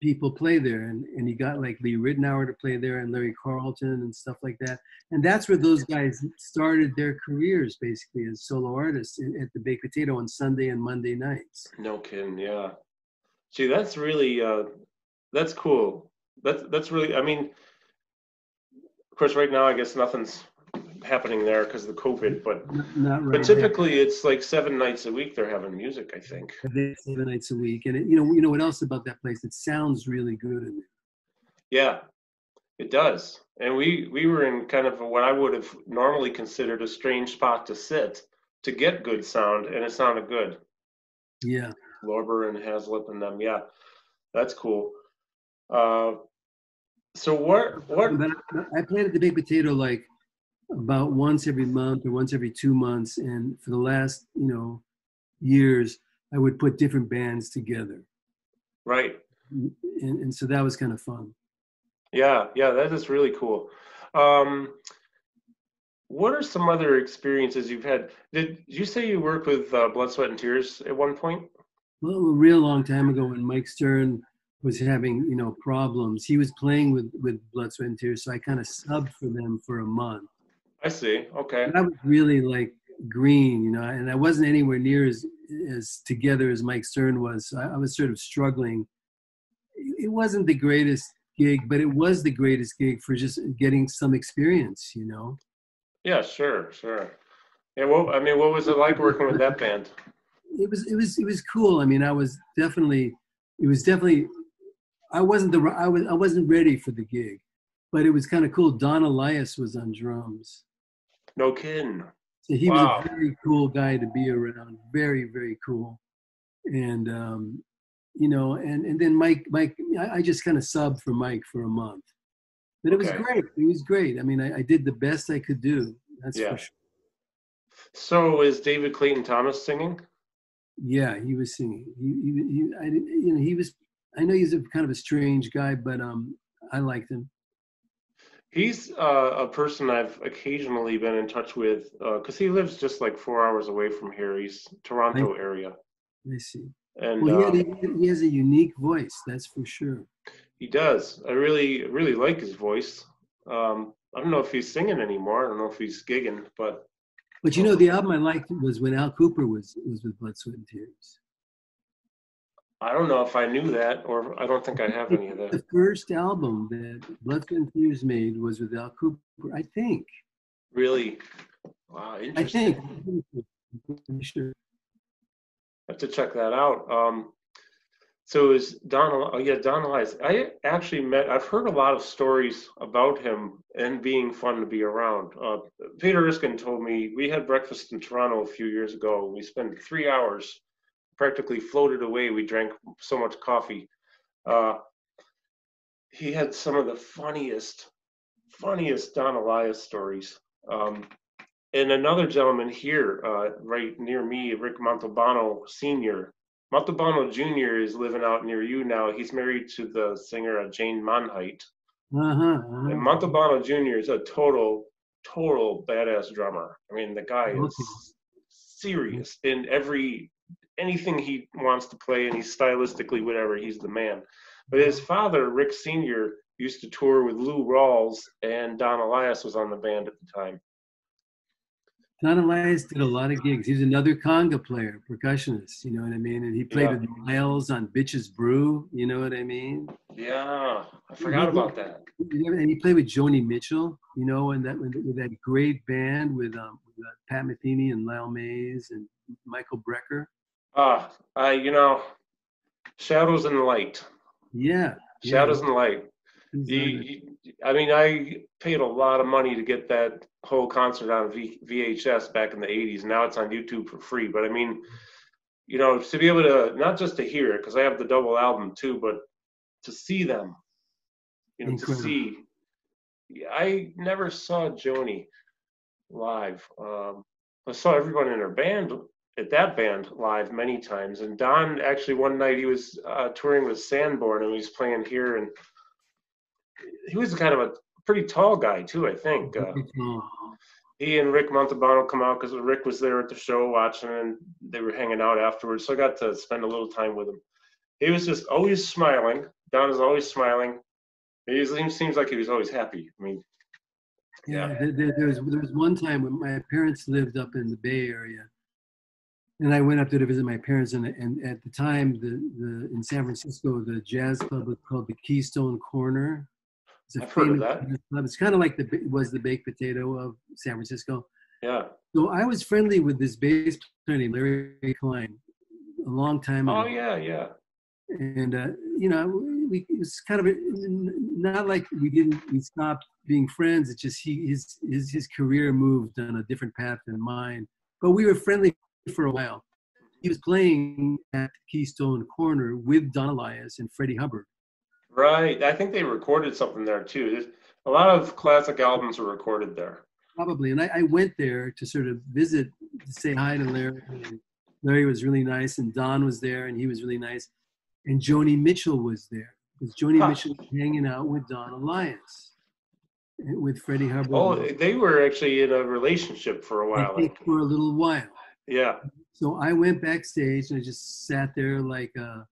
people play there. And you got like Lee Ritenour to play there and Larry Carlton and stuff like that. And that's where those guys started their careers, basically, as solo artists at the Baked Potato on Sunday and Monday nights. No kidding, yeah. See, that's really, that's cool. That's really, I mean, of course, right now, I guess nothing's happening there because of the COVID, but but typically it's like 7 nights a week they're having music, I think. 7 nights a week, and you know what else about that place? It sounds really good in there. Yeah, it does. And we were in kind of what I would have normally considered a strange spot to sit to get good sound, and it sounded good. Yeah, Lorber and Haslip and them. Yeah, that's cool. So what? I played at the Big Potato like about once every month or once every 2 months, and for the last years I would put different bands together, right? And so that was kind of fun. Yeah that is really cool. What are some other experiences you've had? Did you say you worked with Blood, Sweat and Tears at one point? Well, a real long time ago when Mike Stern was having problems, he was playing with Blood, Sweat and Tears, so I kind of subbed for them for a month. I see. Okay. And I was really like green, and I wasn't anywhere near as together as Mike Stern was. So I was sort of struggling. It wasn't the greatest gig, but it was the greatest gig for just getting some experience, Yeah, sure. And what was it like working with that band? It was cool. I mean, I wasn't ready for the gig, but it was kind of cool. Don Elias was on drums. No kidding. So he was a very cool guy to be around. Very, very cool. And, and then Mike, I just kind of subbed for Mike for a month. But it was great. It was great. I mean, I did the best I could do. That's for sure. So is David Clayton Thomas singing? Yeah, he was singing. I know he's kind of a strange guy, but I liked him. He's a person I've occasionally been in touch with because he lives just like 4 hours away from here. He's Toronto area. I see. And well, he has a unique voice, that's for sure. He does. I really, really like his voice. I don't know if he's singing anymore. I don't know if he's gigging, but. But the album I liked was when Al Kooper was with Blood, Sweat and Tears. I don't know if I knew that, or I don't think I have any of that. The first album that Blood, Sweat and Tears made was with Al Kooper, I think. Really? Wow, interesting. I think. I have to check that out. So it was Don. Oh yeah, Don Elias. I actually met. I've heard a lot of stories about him and being fun to be around. Peter Erskine told me we had breakfast in Toronto a few years ago. We spent 3 hours, practically floated away. We drank so much coffee. He had some of the funniest Don Elias stories. And another gentleman here, right near me, Rick Montalbano Sr. Montalbano Jr. is living out near you now. He's married to the singer Jane Monheit. And Montalbano Jr. is a total badass drummer. I mean, the guy is serious in anything he wants to play, and he's stylistically whatever. He's the man. But his father, Rick Sr., used to tour with Lou Rawls, and Don Elias was on the band at the time. Don Elias did a lot of gigs. He was another conga player, percussionist, you know what I mean? And he played with Miles on Bitches Brew, you know what I mean? Yeah, I forgot about that. And he played with Joni Mitchell, you know, and that with that great band with Pat Metheny and Lyle Mays and Michael Brecker. You know, Shadows and Light. Yeah. Shadows and Light. I mean, I paid a lot of money to get that whole concert on VHS back in the 80s. Now it's on YouTube for free. But I mean, you know, to be able to, not just to hear it, because I have the double album too, but to see them, you know, incredible. To see. I never saw Joni live. I saw everyone in her band, at that band, live many times. And Don, actually, one night he was touring with Sanborn, and he was playing here, and he was kind of a pretty tall guy too, I think. He and Rick Montalbano come out because Rick was there at the show watching, and they were hanging out afterwards. So I got to spend a little time with him. He was just always smiling. Don is always smiling. He seems like he was always happy. I mean, There was one time when my parents lived up in the Bay Area, and I went up there to visit my parents. And at the time, in San Francisco, the jazz club was called the Keystone Corner. I've heard of that. Club. It's kind of like the baked potato of San Francisco. Yeah. So I was friendly with this bass player named Larry Klein a long time ago. Oh yeah, yeah. And you know, it's kind of not like we stopped being friends. It's just his career moved on a different path than mine. But we were friendly for a while. He was playing at Keystone Corner with Don Elias and Freddie Hubbard. Right. I think they recorded something there, too. There's a lot of classic albums were recorded there. Probably. And I went there to sort of visit, to say hi to Larry. And Larry was really nice, and Don was there, and he was really nice. And Joni Mitchell was there, because Joni Mitchell was hanging out with Don Elias, with Freddie Hubbard. Oh, they were actually in a relationship for a while. I think for a little while. Yeah. So I went backstage, and I just sat there like a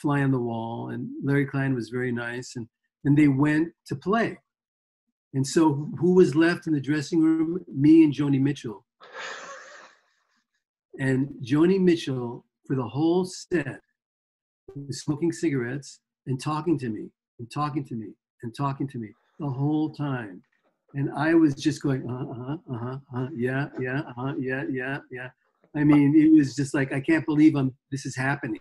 fly on the wall, and Larry Klein was very nice, and they went to play. And so who was left in the dressing room? Me and Joni Mitchell. And Joni Mitchell, for the whole set, was smoking cigarettes and talking to me the whole time. And I was just going, yeah. I mean, it was just like, I can't believe this is happening.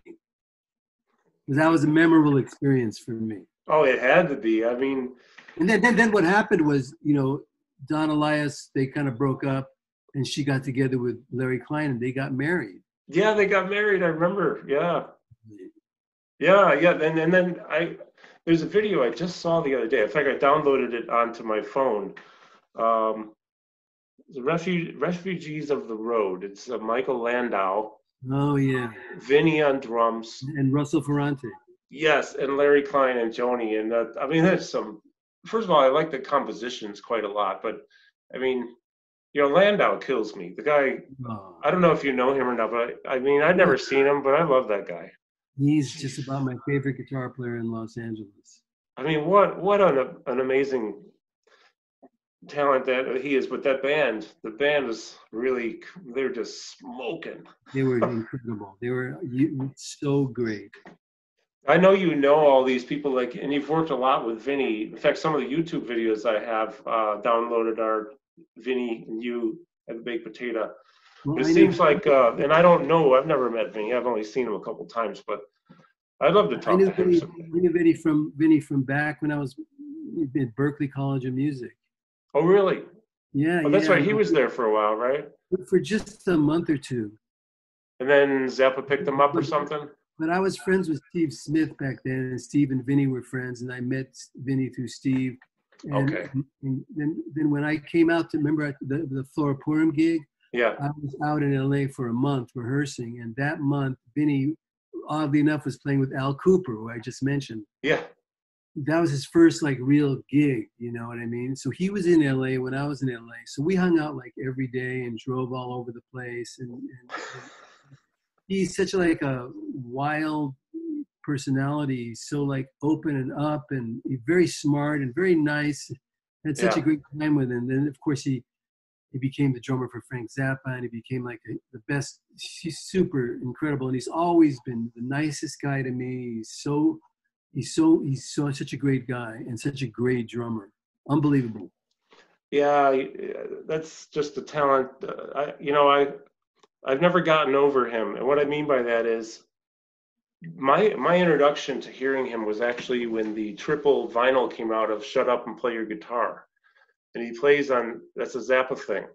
That was a memorable experience for me. Oh, it had to be. I mean, and then what happened was, you know, Don Elias, they kind of broke up, and she got together with Larry Klein, and they got married. Yeah, they got married. I remember. Yeah. And then there's a video I just saw the other day. In fact, I downloaded it onto my phone. The Refugees of the Road. It's Michael Landau. Oh, yeah. Vinny on drums. And Russell Ferrante. Yes, and Larry Klein and Joni. And I mean, there's some, first of all, I like the compositions quite a lot. But, I mean, you know, Landau kills me. The guy, I don't know if you know him or not, but I mean, I've never seen him, but I love that guy. He's just about my favorite guitar player in Los Angeles. I mean, what an amazing talent that he is with that band. The band is really, they're just smoking. They were incredible. They were so great. I know you know all these people, like, and you've worked a lot with Vinny. In fact, some of the YouTube videos I have downloaded are Vinny and you at the Baked Potato. Well, it seems like, and I don't know, I've never met Vinny. I've only seen him a couple times, but I'd love to talk to him. I knew Vinny from back when I was at Berklee College of Music. Oh, really? Yeah. Oh, that's right. He was there for a while, right? For just a month or two. And then Zappa picked him up or something? But I was friends with Steve Smith back then, and Steve and Vinny were friends, and I met Vinny through Steve. And, okay. And then when I came out to, remember the Flora Purim gig? Yeah. I was out in L.A. for a month rehearsing, and that month, Vinny, oddly enough, was playing with Al Cooper, who I just mentioned. Yeah. That was his first, like, real gig, you know what I mean? So he was in L.A. when I was in L.A. So we hung out, like, every day and drove all over the place. And he's such, like, a wild personality, so, like, open and up and very smart and very nice. Had such a great time with him. And then, of course, he became the drummer for Frank Zappa, and he became, like, the best. He's super incredible, and he's always been the nicest guy to me. He's such a great guy and such a great drummer. Unbelievable. Yeah, that's just a talent. I've never gotten over him. And what I mean by that is my introduction to hearing him was actually when the triple vinyl came out of Shut Up and Play Your Guitar. And he plays on, that's a Zappa thing.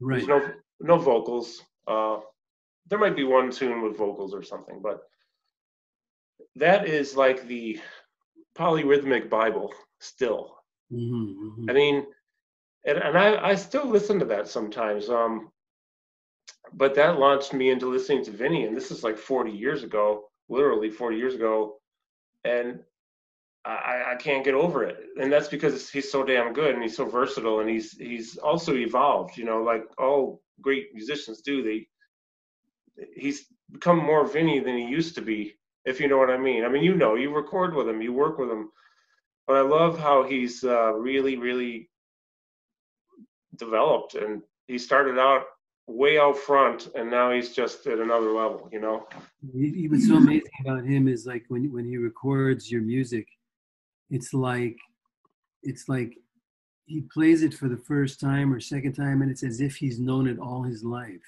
Right. There's no vocals. There might be one tune with vocals or something, but that is like the polyrhythmic Bible still. Mm-hmm, mm-hmm. I mean, and I still listen to that sometimes. But that launched me into listening to Vinny, and this is like 40 years ago, literally 40 years ago. And I can't get over it. And that's because he's so damn good, and he's so versatile, and he's also evolved, you know, like all great musicians do. He's become more Vinny than he used to be, if you know what I mean. I mean, you know, you record with him, you work with him. But I love how he's really, really developed. And he started out way out front, and now he's just at another level, you know? What's so amazing about him is, like, when he records your music, it's like he plays it for the first time or second time, and it's as if he's known it all his life.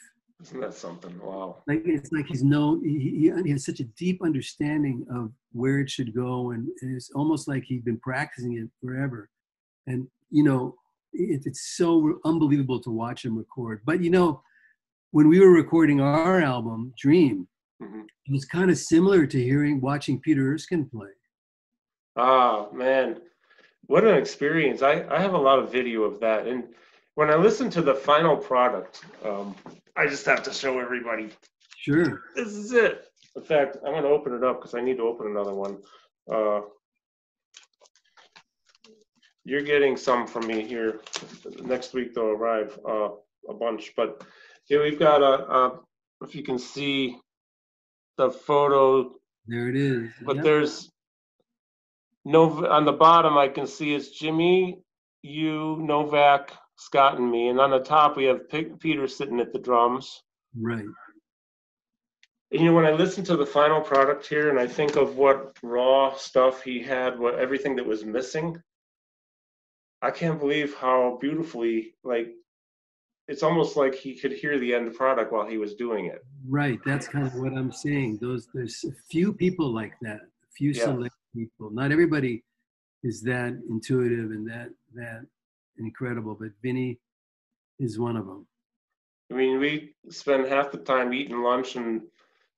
Isn't that something? Wow. Like, it's like he's known, he has such a deep understanding of where it should go, and it's almost like he'd been practicing it forever. And, you know, it's so unbelievable to watch him record. But, you know, when we were recording our album, Dream, mm-hmm. it was kind of similar to watching Peter Erskine play. Ah, man, what an experience. I have a lot of video of that. And when I listen to the final product, I just have to show everybody. Sure. This is it. In fact, I'm going to open it up because I need to open another one. You're getting some from me here. Next week they'll arrive, a bunch. But here we've got, if you can see the photo. There it is. But yeah. There's... No, on the bottom I can see it's Jimmy, you, Novak, Scott, and me, and on the top we have Peter sitting at the drums. Right. And, you know, when I listen to the final product here, and I think of what raw stuff he had, what everything that was missing, I can't believe how beautifully, like, it's almost like he could hear the end product while he was doing it. Right. That's kind of what I'm saying. There's a few people like that. A few select people. Not everybody is that intuitive and that incredible, but Vinny is one of them. I mean, we spend half the time eating lunch and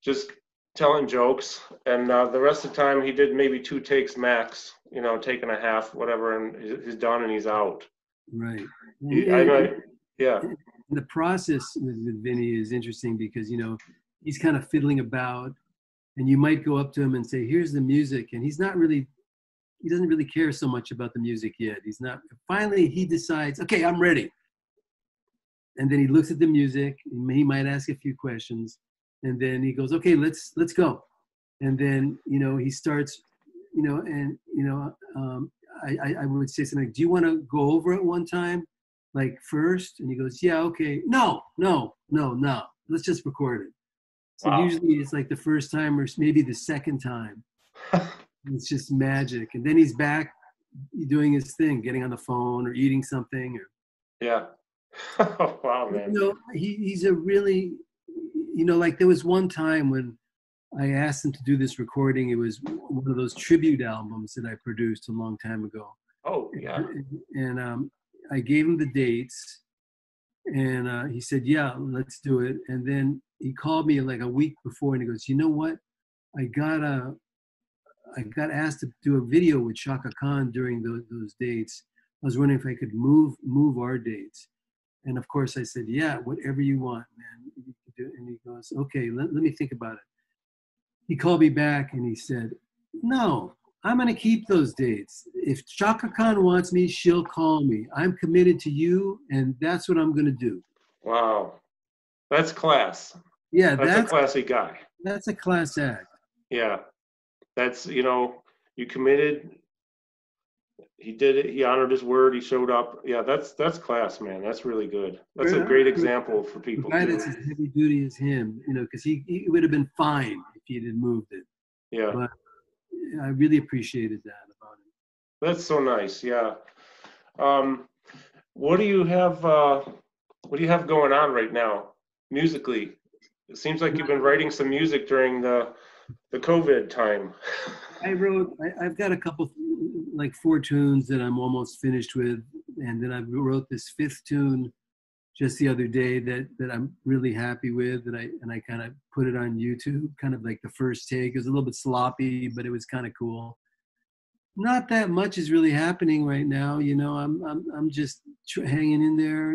just telling jokes, and the rest of the time he did maybe two takes max, you know, taking a half, whatever, and he's done and he's out. Right. And the process with Vinny is interesting because, you know, he's kind of fiddling about. And you might go up to him and say, here's the music. And he's not really, he doesn't really care so much about the music yet. Finally, he decides, okay, I'm ready. And then he looks at the music. He might ask a few questions. And then he goes, okay, let's go. And then, you know, he starts, you know, and, you know, I would say something like, do you want to go over it one time, like first? And he goes, yeah, okay. No. Let's just record it. So usually it's like the first time or maybe the second time. It's just magic. And then he's back doing his thing, getting on the phone or eating something. Yeah. Wow, man. You know, he's a really, you know, like there was one time when I asked him to do this recording. It was one of those tribute albums that I produced a long time ago. Oh, yeah. And I gave him the dates, and he said, yeah, let's do it. And then he called me like a week before, and he goes, you know what? I got asked to do a video with Chaka Khan during those dates. I was wondering if I could move our dates. And of course I said, yeah, whatever you want, man. And he goes, okay, let me think about it. He called me back and he said, no, I'm going to keep those dates. If Chaka Khan wants me, she'll call me. I'm committed to you, and that's what I'm going to do. Wow. That's class. Yeah. That's a classy guy. That's a class act. Yeah. That's, you committed. He did it. He honored his word. He showed up. Yeah, that's class, man. That's really good. That's a great example for people. The guy that's as heavy duty as him, because he would have been fine if he had moved it. Yeah. But I really appreciated that about him. That's so nice. Yeah. What do you have? What do you have going on right now, musically? It seems like you've been writing some music during the COVID time. I've got a couple, like 4 tunes that I'm almost finished with. And then I wrote this 5th tune just the other day that I'm really happy with. And I kind of put it on YouTube, kind of like the first take. It was a little bit sloppy, but it was kind of cool. Not that much is really happening right now. I'm just hanging in there,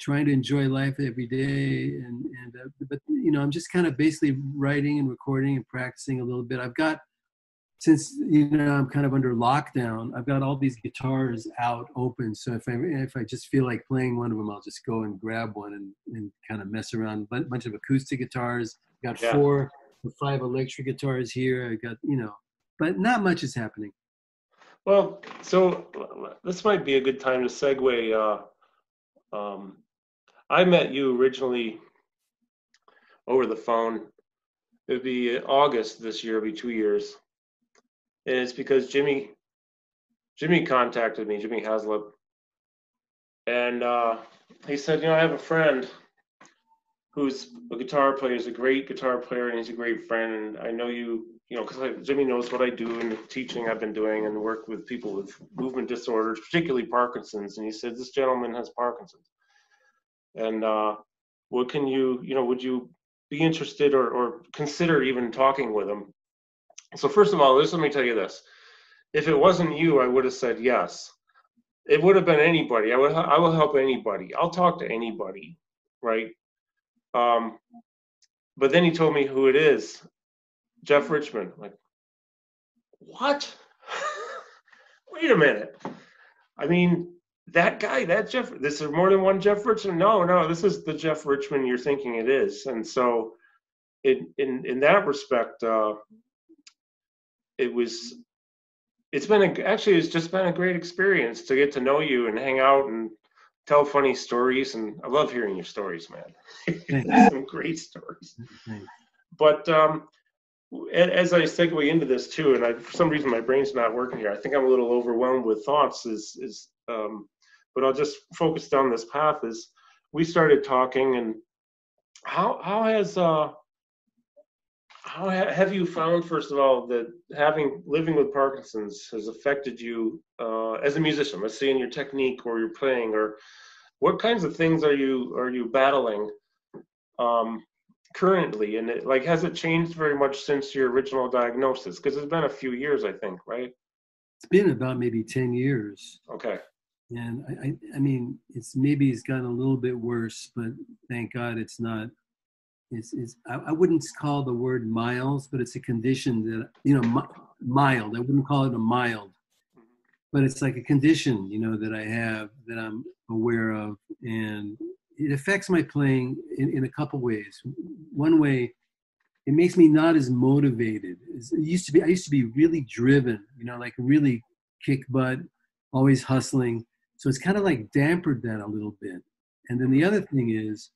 trying to enjoy life every day. But I'm just kind of basically writing and recording and practicing a little bit. I've got, since I'm kind of under lockdown, I've got all these guitars out open. So if I just feel like playing one of them, I'll just go and grab one and kind of mess around. A bunch of acoustic guitars. I've got 4 or 5 electric guitars here. I got but not much is happening. Well, so this might be a good time to segue. I met you originally over the phone. It'd be August this year. It'll be 2 years. And it's because Jimmy contacted me, Jimmy Haslip, and he said, I have a friend who's a guitar player, he's a great guitar player, and he's a great friend, and I know you, because Jimmy knows what I do and the teaching I've been doing and work with people with movement disorders, particularly Parkinson's, and he said, this gentleman has Parkinson's, and what can you, would you be interested or consider even talking with him? So first of all, just let me tell you this. If it wasn't you, I would have said yes. It would have been anybody. I will help anybody. I'll talk to anybody, right? But then he told me who it is. Jeff Richman. I'm like, what? Wait a minute. I mean, that guy, this is more than one Jeff Richman. No, this is the Jeff Richman you're thinking it is. And so in that respect, it's just been a great experience to get to know you and hang out and tell funny stories. And I love hearing your stories, man. Some great stories. But as I segue into this too, and for some reason my brain's not working here, I think I'm a little overwhelmed with thoughts but I'll just focus down this path is we started talking and how have you found, first of all, that living with Parkinson's has affected you as a musician? Let's say in your technique or your playing, or what kinds of things are you battling currently? And has it changed very much since your original diagnosis? Because it's been a few years, I think, right? It's been about maybe 10 years. Okay. And I mean, it's gotten a little bit worse, but thank God it's not. I wouldn't call the word mild, but it's a condition that, mild. I wouldn't call it a mild, but it's like a condition, that I have that I'm aware of. And it affects my playing in a couple ways. One way, it makes me not as motivated. I used to be really driven, really kick butt, always hustling. So it's kind of like dampered that a little bit. And then the other thing is,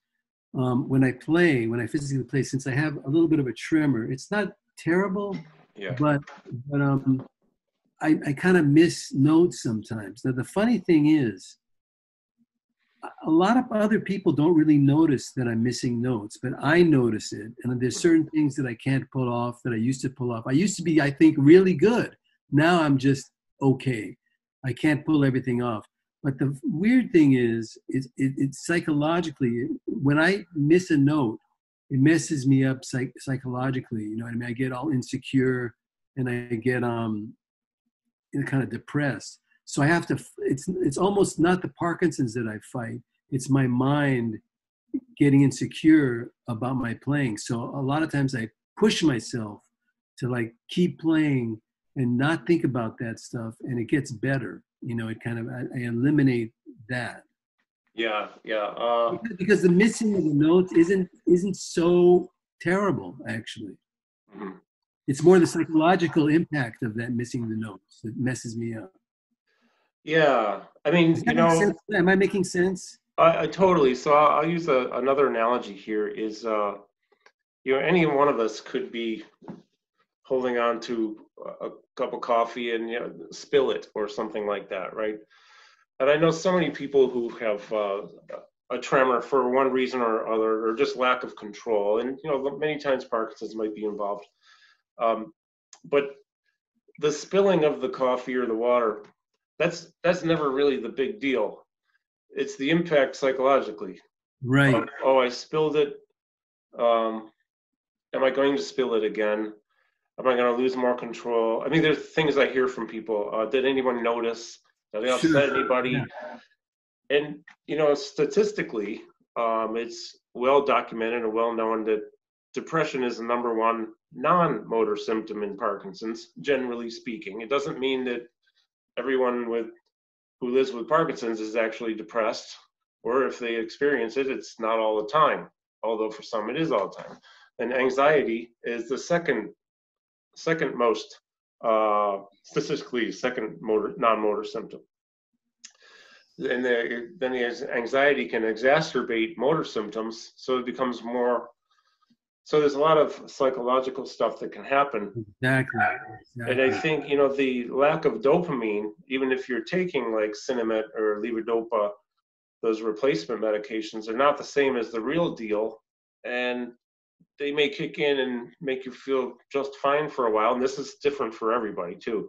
when I physically play, since I have a little bit of a tremor, it's not terrible, but I kind of miss notes sometimes. Now, the funny thing is, a lot of other people don't really notice that I'm missing notes, but I notice it. And there's certain things that I can't pull off that I used to pull off. I used to be, I think, really good. Now I'm just okay. I can't pull everything off. But the weird thing is it's psychologically, when I miss a note, it messes me up psychologically. You know what I mean? I get all insecure and I get kind of depressed. So I have to, it's almost not the Parkinson's that I fight. It's my mind getting insecure about my playing. So a lot of times I push myself to like keep playing and not think about that stuff. And it gets better. You know, it kind of, I eliminate that. Yeah, yeah. Because the missing of the notes isn't so terrible, actually. Mm-hmm. It's more the psychological impact of that missing the notes that messes me up. Yeah, I mean, you know, am I making sense? I totally. So I'll use another analogy here is, you know, any one of us could be holding on to a cup of coffee and, you know, spill it or something like that, right? And I know so many people who have a tremor for one reason or other, or just lack of control. And, you know, many times Parkinson's might be involved. But the spilling of the coffee or the water, that's never really the big deal. It's the impact psychologically. Right. Oh, I spilled it. Am I going to spill it again? Am I going to lose more control? I mean, there's things I hear from people. Did anyone notice? Did they upset anybody? Yeah. And, you know, statistically, it's well documented and well known that depression is the number one non-motor symptom in Parkinson's, generally speaking. It doesn't mean that everyone who lives with Parkinson's is actually depressed, or if they experience it, it's not all the time, although for some it is all the time. And anxiety is the second most, statistically, second non-motor symptom. And then the anxiety can exacerbate motor symptoms, so it becomes more. So there's a lot of psychological stuff that can happen. Exactly. And I think, you know, the lack of dopamine, even if you're taking like Cinemet or Levodopa, those replacement medications are not the same as the real deal. And they may kick in and make you feel just fine for a while. And this is different for everybody too.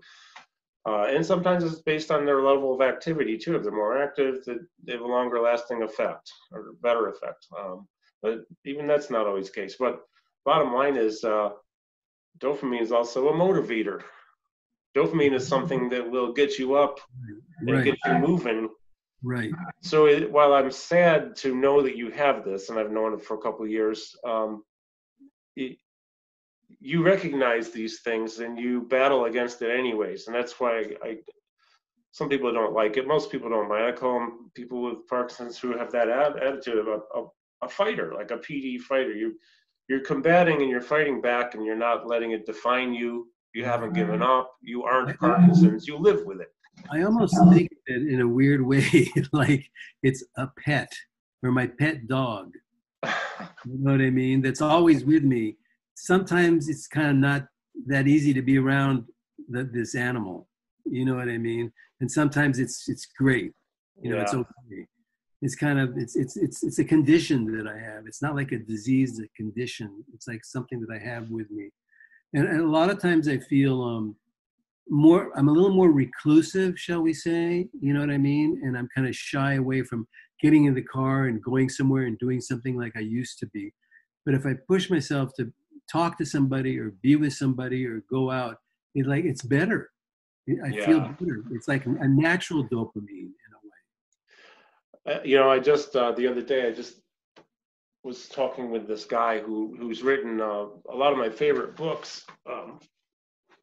And sometimes it's based on their level of activity too. If they're more active, they have a longer lasting effect or better effect. But even that's not always the case. But bottom line is dopamine is also a motivator. Dopamine is something that will get you up and get you moving. Right. So while I'm sad to know that you have this, and I've known it for a couple of years, you recognize these things and you battle against it anyways. And that's why some people don't like it. Most people don't mind. I call them people with Parkinson's who have that attitude of a fighter, like a PD fighter. You're combating and you're fighting back and you're not letting it define you. You haven't given up. You aren't Parkinson's. You live with it. I almost think that in a weird way, like it's a pet or my pet dog. You know what I mean? That's always with me. Sometimes it's kind of not that easy to be around this animal. You know what I mean? And sometimes it's great. You know, it's okay. It's kind of, it's a condition that I have. It's not like a disease, a condition. It's like something that I have with me. And a lot of times I feel I'm a little more reclusive, shall we say, you know what I mean? And I'm kind of shy away from getting in the car and going somewhere and doing something like I used to be. But if I push myself to talk to somebody or be with somebody or go out, it's better. I feel better. It's like a natural dopamine. You know, I just, the other day, I just was talking with this guy who's written a lot of my favorite books. A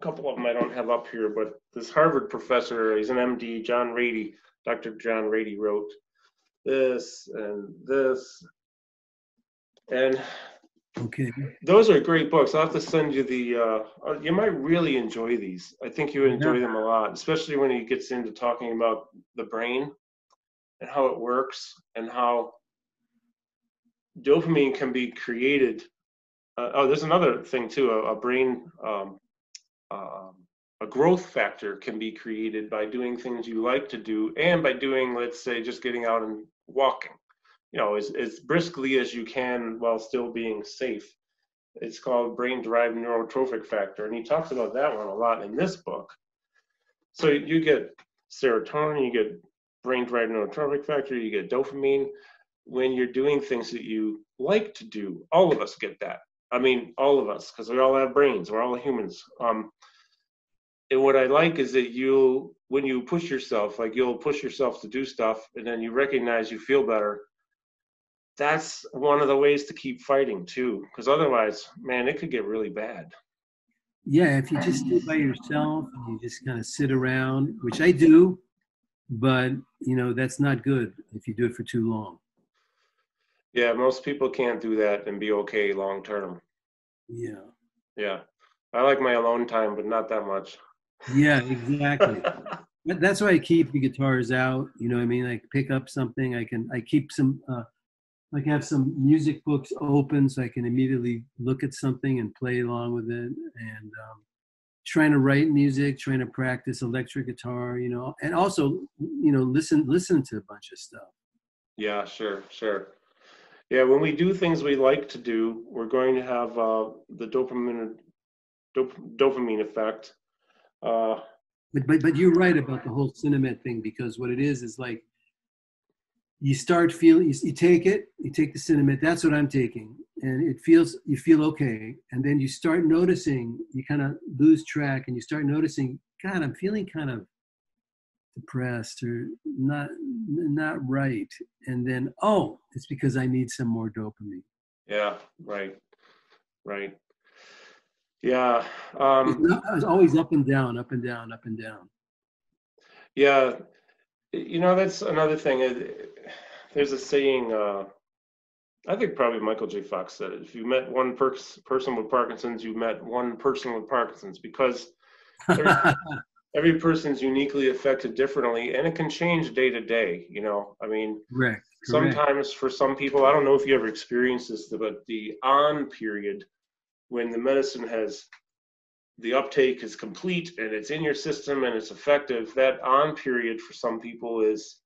couple of them I don't have up here, but this Harvard professor, he's an MD, John Rady, Dr. John Rady wrote this and this. And okay, those are great books. I'll have to send you you might really enjoy these. I think you would enjoy them a lot, especially when he gets into talking about the brain and how it works, and how dopamine can be created. There's another thing too, a brain, a growth factor can be created by doing things you like to do, and by doing, let's say, just getting out and walking, as briskly as you can while still being safe. It's called brain-derived neurotrophic factor, and he talks about that one a lot in this book. So you get serotonin, you get brain-derived neurotrophic factor, you get dopamine when you're doing things that you like to do. All of us get that. I mean, all of us, because we all have brains. We're all humans. And what I like is that when you push yourself, like you'll push yourself to do stuff, and then you recognize you feel better. That's one of the ways to keep fighting too, because otherwise, man, it could get really bad. Yeah, if you just stay by yourself and you just kind of sit around, which I do, but that's not good if you do it for too long. Yeah, most people can't do that and be okay long term. Yeah. Yeah, I like my alone time, but not that much. Yeah, exactly. But that's why I keep the guitars out. I pick up something. I keep some. I have some music books open so I can immediately look at something and play along with it. And trying to write music, trying to practice electric guitar, and also, listen to a bunch of stuff. Yeah, sure. Yeah, when we do things we like to do, we're going to have the dopamine effect. But you're right about the whole Cinemet thing, because what it is like, you start feeling, you take the cinnamon, that's what I'm taking. And you feel okay. And then you start noticing, you kind of lose track and you start noticing, God, I'm feeling kind of depressed or not right. And then, oh, it's because I need some more dopamine. Yeah, right. Yeah. It's always up and down, up and down, up and down. Yeah. That's another thing. There's a saying, I think probably Michael J. Fox said it. If you met one person with Parkinson's, you met one person with Parkinson's, because every person's uniquely affected differently, and it can change day to day, Correct. Sometimes for some people, I don't know if you ever experienced this, but the on period when the medicine has the uptake is complete and it's in your system and it's effective, that on period for some people is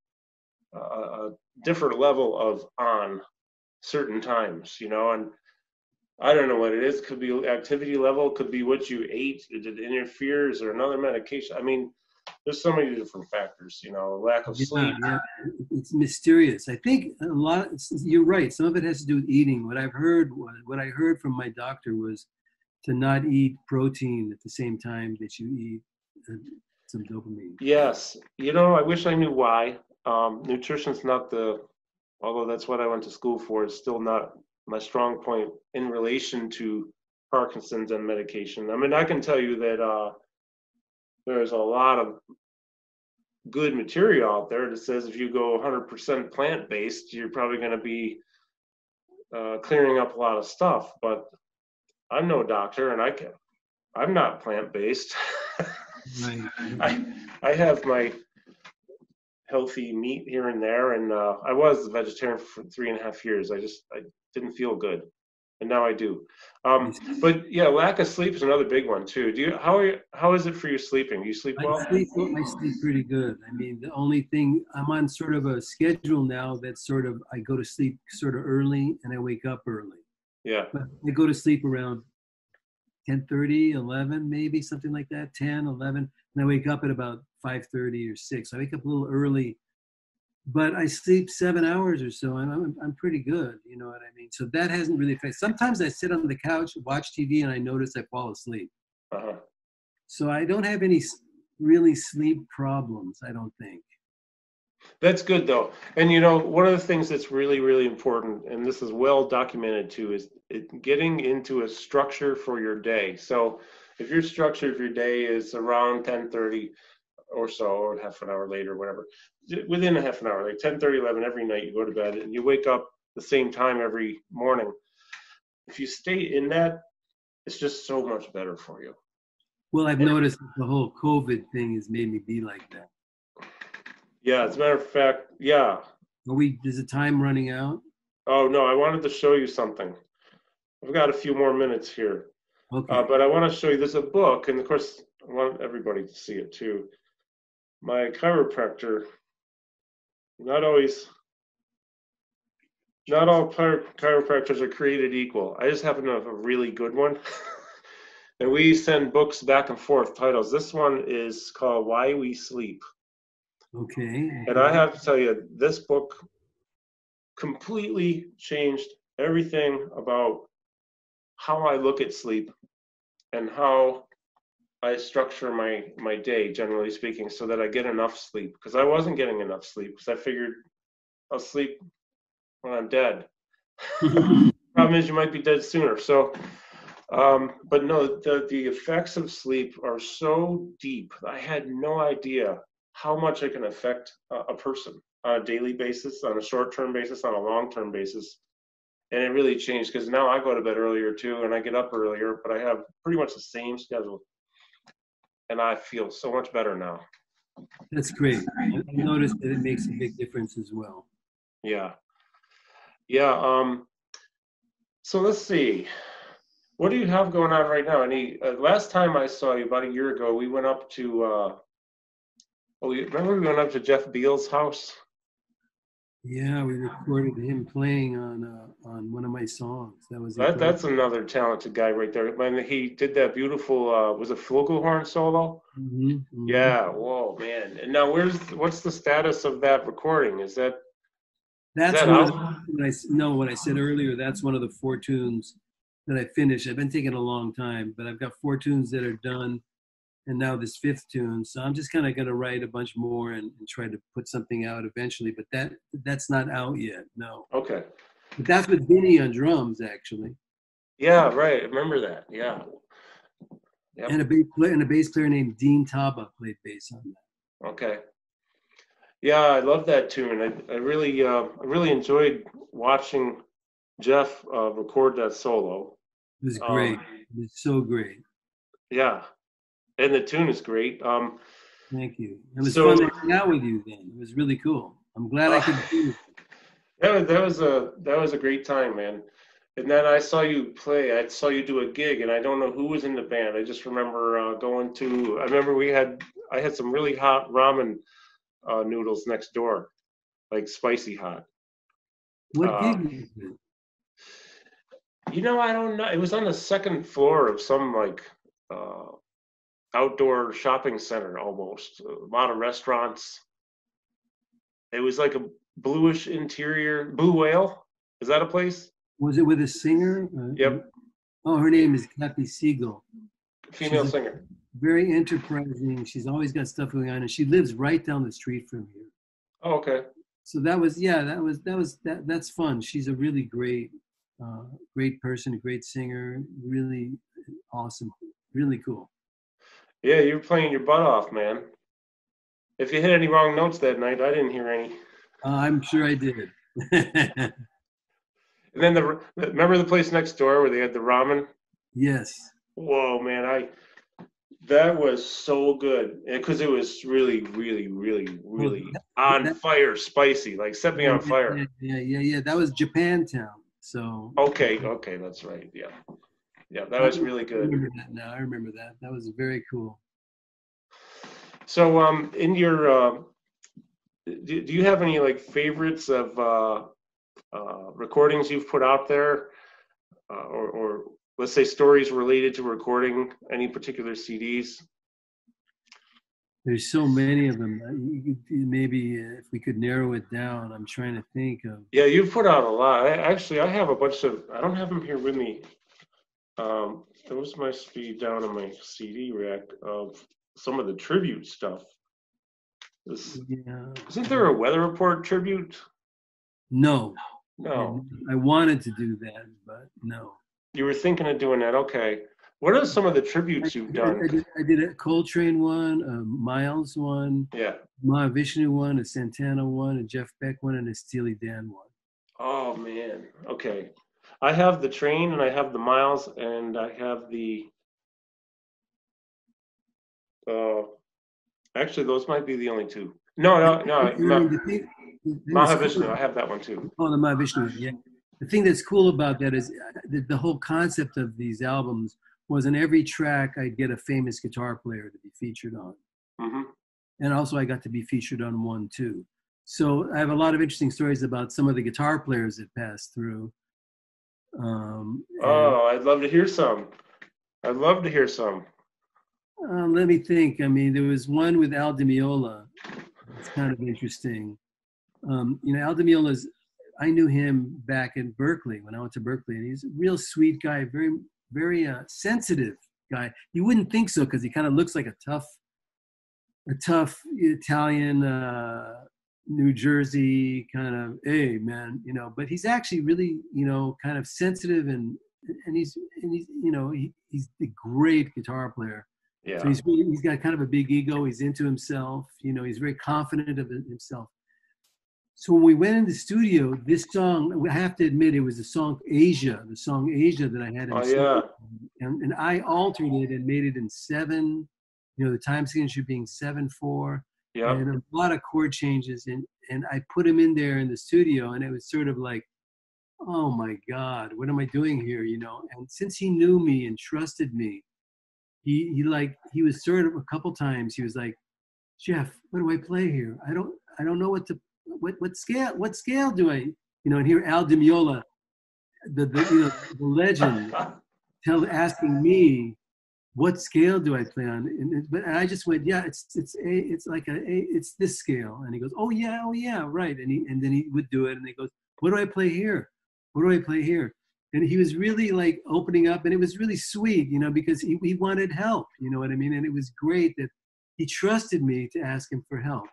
a different level of on certain times, and I don't know what it is. Could be activity level, could be what you ate, did it interfere, or another medication. I mean, there's so many different factors, lack of sleep. Yeah. It's mysterious. I think you're right. Some of it has to do with eating. What I heard from my doctor was to not eat protein at the same time that you eat some dopamine. Yes, I wish I knew why. Nutrition's not although that's what I went to school for, it's still not my strong point in relation to Parkinson's and medication. I mean, I can tell you that there's a lot of good material out there that says if you go 100% plant-based, you're probably gonna be clearing up a lot of stuff, but I'm no doctor, and I'm not plant-based. Right. I have my healthy meat here and there, and I was a vegetarian for 3.5 years. I didn't feel good, and now I do. But yeah, lack of sleep is another big one too. How is it for you sleeping? Do you sleep well? I sleep pretty good. I mean, the only thing, I'm on sort of a schedule now that's sort of, I go to sleep sort of early and I wake up early. Yeah. But I go to sleep around 10:30, 11, maybe something like that, 10, 11. And I wake up at about 5:30 or 6. I wake up a little early, but I sleep 7 hours or so, and I'm pretty good. You know what I mean? So that hasn't really affected. Sometimes I sit on the couch, watch TV, and I notice I fall asleep. Uh-huh. So I don't have any really sleep problems, I don't think. That's good though. And one of the things that's really, really important, and this is well documented too, is getting into a structure for your day. So if your structure of your day is around 10:30 or so, or half an hour later, whatever, within a half an hour, like 10:30, 11 every night, you go to bed and you wake up the same time every morning. If you stay in that, it's just so much better for you. Well, I've noticed the whole COVID thing has made me be like that. Yeah, as a matter of fact, yeah. Is the time running out? Oh, no, I wanted to show you something. I've got a few more minutes here. Okay. But I want to show you, there's a book, and of course, I want everybody to see it too. My chiropractor, not always Not all chiropractors are created equal. I just happen to have a really good one. And we send books back and forth, titles. This one is called Why We Sleep. Okay. And I have to tell you, this book completely changed everything about how I look at sleep and how I structure my day, generally speaking, so that I get enough sleep. Because I wasn't getting enough sleep, because I figured I'll sleep when I'm dead. Problem is, you might be dead sooner. So, but no, the effects of sleep are so deep. I had no idea how much it can affect a person on a daily basis, on a short-term basis, on a long-term basis. And it really changed, because now I go to bed earlier too, and I get up earlier, but I have pretty much the same schedule. And I feel so much better now. That's great. I noticed that it makes a big difference as well. Yeah. Yeah. So let's see. What do you have going on right now? Any last time I saw you about a year ago, we went up to remember we went up to Jeff Beal's house? Yeah, we recorded him playing on one of my songs. That was that's another talented guy right there. When he did that beautiful was it flugelhorn solo? Mm-hmm, mm-hmm. Yeah. Whoa, man! And now, what's the status of that recording? What I said earlier. That's one of the 4 tunes that I finished. I've been taking a long time, but I've got 4 tunes that are done, and now this 5th tune. So I'm just kind of going to write a bunch more and try to put something out eventually, but that's not out yet, no. Okay. But that's with Vinny on drums, actually. Yeah, right, I remember that, yeah. Yep. And a bass player named Dean Taba played bass on that. Okay. Yeah, I love that tune. I really enjoyed watching Jeff record that solo. It was great, it was so great. Yeah. And the tune is great. Thank you. It was fun to hang out with you then. It was really cool. I'm glad I could do it. That was a great time, man. And then I saw you play. I saw you do a gig, and I don't know who was in the band. I just remember I remember I had some really hot ramen noodles next door, like spicy hot. What gig did you do? You know, I don't know. It was on the 2nd floor of some outdoor shopping center, almost a lot of restaurants. It was like a bluish interior. Blue Whale, is that a place? Was it with a singer? Yep. Oh, her name is Kathy Siegel. She's singer. Very enterprising. She's always got stuff going on, and she lives right down the street from here. Oh, okay. So that's fun. She's a really great person, a great singer, really awesome, really cool. Yeah, you're playing your butt off, man. If you hit any wrong notes that night, I didn't hear any. I'm sure I did. And then remember the place next door where they had the ramen? Yes. Whoa, man, that was so good. Because it was really, really, really, really fire, spicy. Like, set me on fire. Yeah. That was Japantown, so. Okay, that's right, yeah. Yeah, that was really good. I remember that. That was very cool. So, in your, do you have any favorites of recordings you've put out there, or let's say stories related to recording any particular CDs? There's so many of them. Maybe if we could narrow it down, I'm trying to think of. Yeah, you've put out a lot. I have a bunch of. I don't have them here with me. Those must be down on my CD rack of some of the tribute stuff. Isn't there a Weather Report tribute? No. I wanted to do that, but no. You were thinking of doing that, okay. What are some of the tributes you've done? I did a Coltrane one, a Miles one, Mahavishnu one, a Santana one, a Jeff Beck one, and a Steely Dan one. Oh, man, okay. I have the train, and I have the Miles, and I have the. Actually, those might be the only 2. No. Mahavishnu, I have that one too. Oh, the Mahavishnu, yeah. The thing that's cool about that is that the whole concept of these albums was in every track I'd get a famous guitar player to be featured on, mm-hmm. And also I got to be featured on one too. So I have a lot of interesting stories about some of the guitar players that passed through. I'd love to hear some. Let me think. I mean, there was one with Al Di Meola. It's kind of interesting. You know, Al Di Meola's, I knew him back in Berkeley when I went to Berkeley, and he's a real sweet guy, very, very sensitive guy. You wouldn't think so because he kind of looks like a tough Italian, New Jersey kind of, hey man, you know. But he's actually really, you know, kind of sensitive, and he's you know, he's a great guitar player. Yeah. So he's got kind of a big ego. He's into himself. You know, he's very confident of himself. So when we went in the studio, this song, I have to admit, it was the song Asia that I had. Oh, yeah. And I altered it and made it in 7, you know, the time signature being 7/4. Yeah. And a lot of chord changes. And I put them in there in the studio, and it was sort of like, oh my God, what am I doing here? You know, and since he knew me and trusted me, he was sort of, a couple times he was like, Jeff, what do I play here? I don't know what scale do I, you know? And here Al Di Meola, the legend, asking me, what scale do I play on? And I just went, yeah, it's this scale. And he goes, oh yeah, right. And then he would do it, and he goes, what do I play here? And he was really like opening up, and it was really sweet, you know, because he wanted help, you know what I mean? And it was great that he trusted me to ask him for help.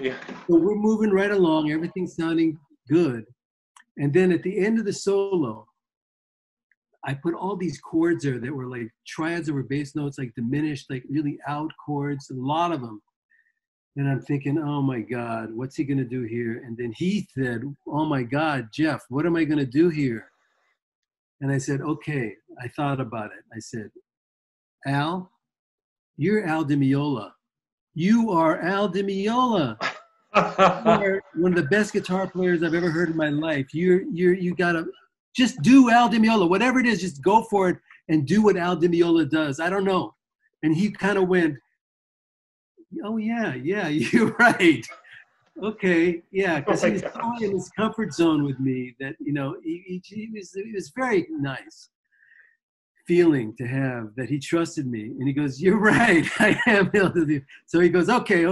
Yeah. So we're moving right along, everything's sounding good. And then at the end of the solo, I put all these chords there that were like triads over bass notes, like diminished, like really out chords, a lot of them. And I'm thinking, oh my God, what's he gonna do here? And then he said, oh my God, Jeff, what am I gonna do here? And I said, okay, I thought about it. I said, Al, you're Al Di Meola. You are Al Di Meola. You're one of the best guitar players I've ever heard in my life. You gotta just do Al Di Meola, whatever it is, just go for it and do what Al Di Meola does. I don't know. And he kind of went, oh yeah, you're right. Okay, yeah, because he was so in his comfort zone with me that, you know, it was very nice feeling to have that he trusted me. And he goes, you're right, I am Al Di Meola. So he goes, okay.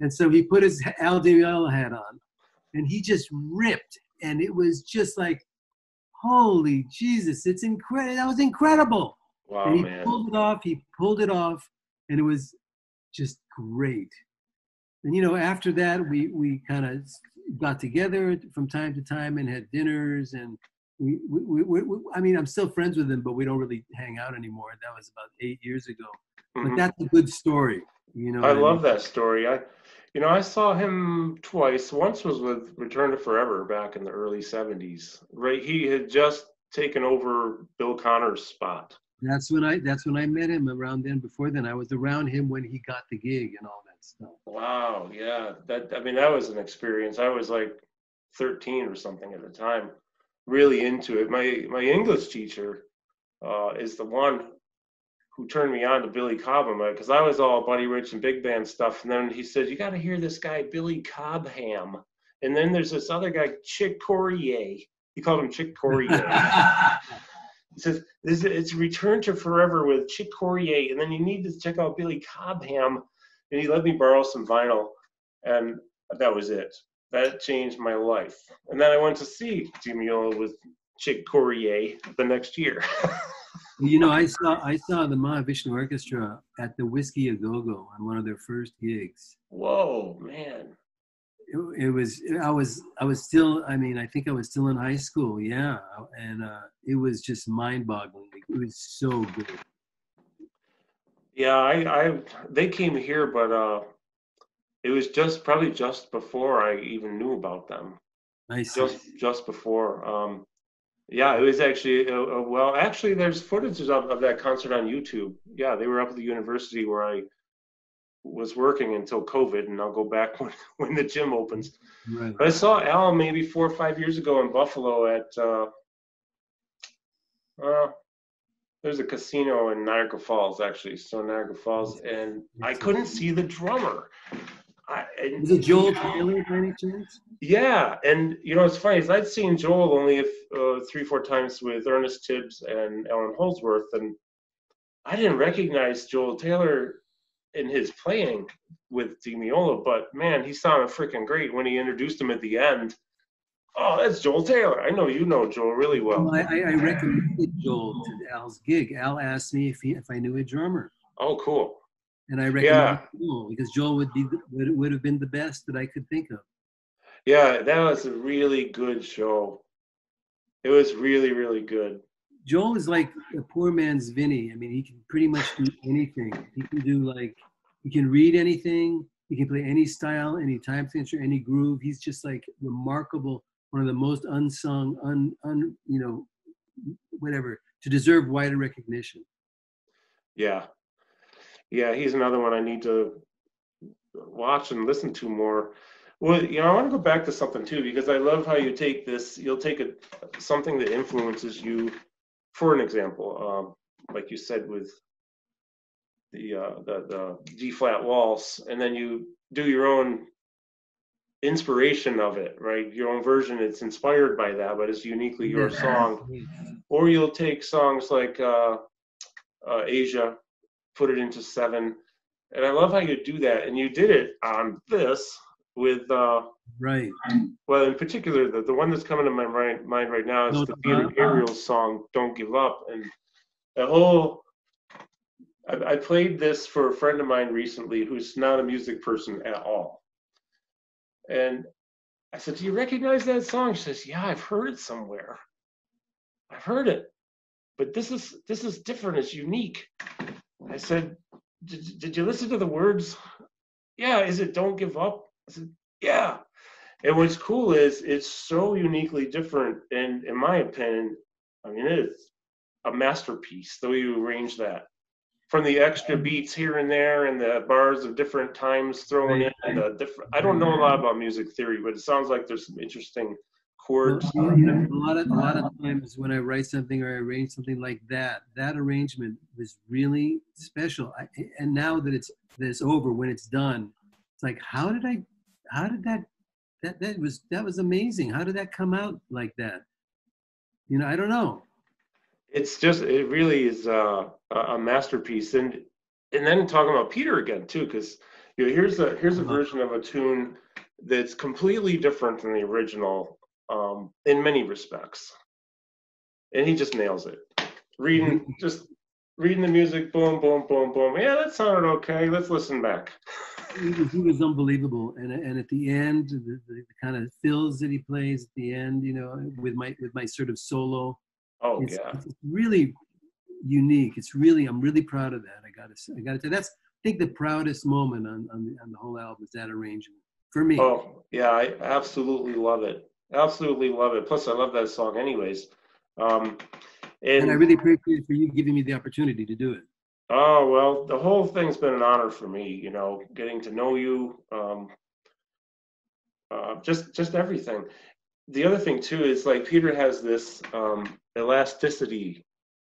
And so he put his Al Di Meola hat on, and he just ripped. And it was just like, holy Jesus, it's incredible. That was incredible. Wow, and he pulled it off, and it was just great. And, you know, after that, we kind of got together from time to time and had dinners. And we I mean, I'm still friends with him, but we don't really hang out anymore. That was about 8 years ago. Mm-hmm. But that's a good story, you know. I love that story. I saw him twice. Once was with Return to Forever back in the early 70s. Right, he had just taken over Bill Connor's spot. That's when I met him around then. Before then, I was around him when he got the gig and all that stuff. Wow, yeah. That was an experience. I was like 13 or something at the time, really into it. My English teacher is the one who turned me on to Billy Cobham, because I was all Buddy Rich and big band stuff. And then he said, you got to hear this guy, Billy Cobham. And then there's this other guy, Chick Corea. He called him Chick Corea. He says, it's Return to Forever with Chick Corea, and then you need to check out Billy Cobham. And he let me borrow some vinyl, and that was it. That changed my life. And then I went to see Di Meola with Chick Corea the next year. You know, I saw the Mahavishnu Orchestra at the Whiskey A Go-Go on one of their first gigs. Whoa, man. I think I was still in high school, yeah. And it was just mind-boggling. It was so good. Yeah, they came here, but it was probably just before I even knew about them. I see. Just before. Yeah, it was actually, there's footages of that concert on YouTube. Yeah, they were up at the university where I was working until COVID, and I'll go back when the gym opens. Right. But I saw Al maybe 4 or 5 years ago in Buffalo at there's a casino in Niagara Falls, actually. So Niagara Falls, and I couldn't see the drummer. Is it Joel Taylor by any chance? Yeah, and you know, it's funny, I'd seen Joel only 3 or 4 times with Ernest Tibbs and Alan Holdsworth, and I didn't recognize Joel Taylor in his playing with DiMeola, but man, he sounded freaking great when he introduced him at the end. Oh, that's Joel Taylor. I know you know Joel really well. Well, I recommended Joel to Al's gig. Al asked me if I knew a drummer. Oh, cool. And I recommended Joel because Joel would have been the best that I could think of. Yeah, that was a really good show. It was really, really good. Joel is like a poor man's Vinny. I mean, he can pretty much do anything. He can do he can read anything. He can play any style, any time signature, any groove. He's just like remarkable. One of the most unsung, whatever, to deserve wider recognition. Yeah. Yeah, he's another one I need to watch and listen to more. Well, you know, I want to go back to something too, because I love how you take this, you'll take something that influences you, for an example, like you said with the D-flat waltz, and then you do your own inspiration of it, right? Your own version, it's inspired by that, but it's uniquely your song. Or you'll take songs like Asia, put it into 7. And I love how you do that. And you did it on this with, right. Well, in particular, the one that's coming to my mind right now is the Peter Gabriel song, Don't Give Up. And the whole, I played this for a friend of mine recently who's not a music person at all. And I said, do you recognize that song? She says, yeah, I've heard it somewhere. I've heard it, but this is different, it's unique. I said, did you listen to the words? Yeah, is it Don't Give Up? I said, yeah. And what's cool is it's so uniquely different. And in my opinion, I mean, it's a masterpiece, the way you arrange that. From the extra beats here and there and the bars of different times thrown in. And I don't know a lot about music theory, but it sounds like there's some interesting chords. Well, a lot of times when I write something or I arrange something like that, that arrangement was really special. And now that it's over, when it's done, it's like, how did that was amazing. How did that come out like that? You know, I don't know. It's just, it really is a masterpiece. And then talking about Peter again too, because you know, here's a version of a tune that's completely different than the original in many respects, and he just nails it. Reading the music, boom, boom, boom, boom. Yeah, that sounded okay. Let's listen back. He was unbelievable, and at the end, the kind of fills that he plays at the end, you know, with my sort of solo. Oh, it's really unique. I'm really proud of that. I gotta say, that's, I think, the proudest moment on the whole album is that arrangement for me. Oh yeah, I absolutely love it. Absolutely love it. Plus, I love that song anyways. And I really appreciate it for you giving me the opportunity to do it. Oh well, the whole thing's been an honor for me. You know, getting to know you, just everything. The other thing too is like Peter has this elasticity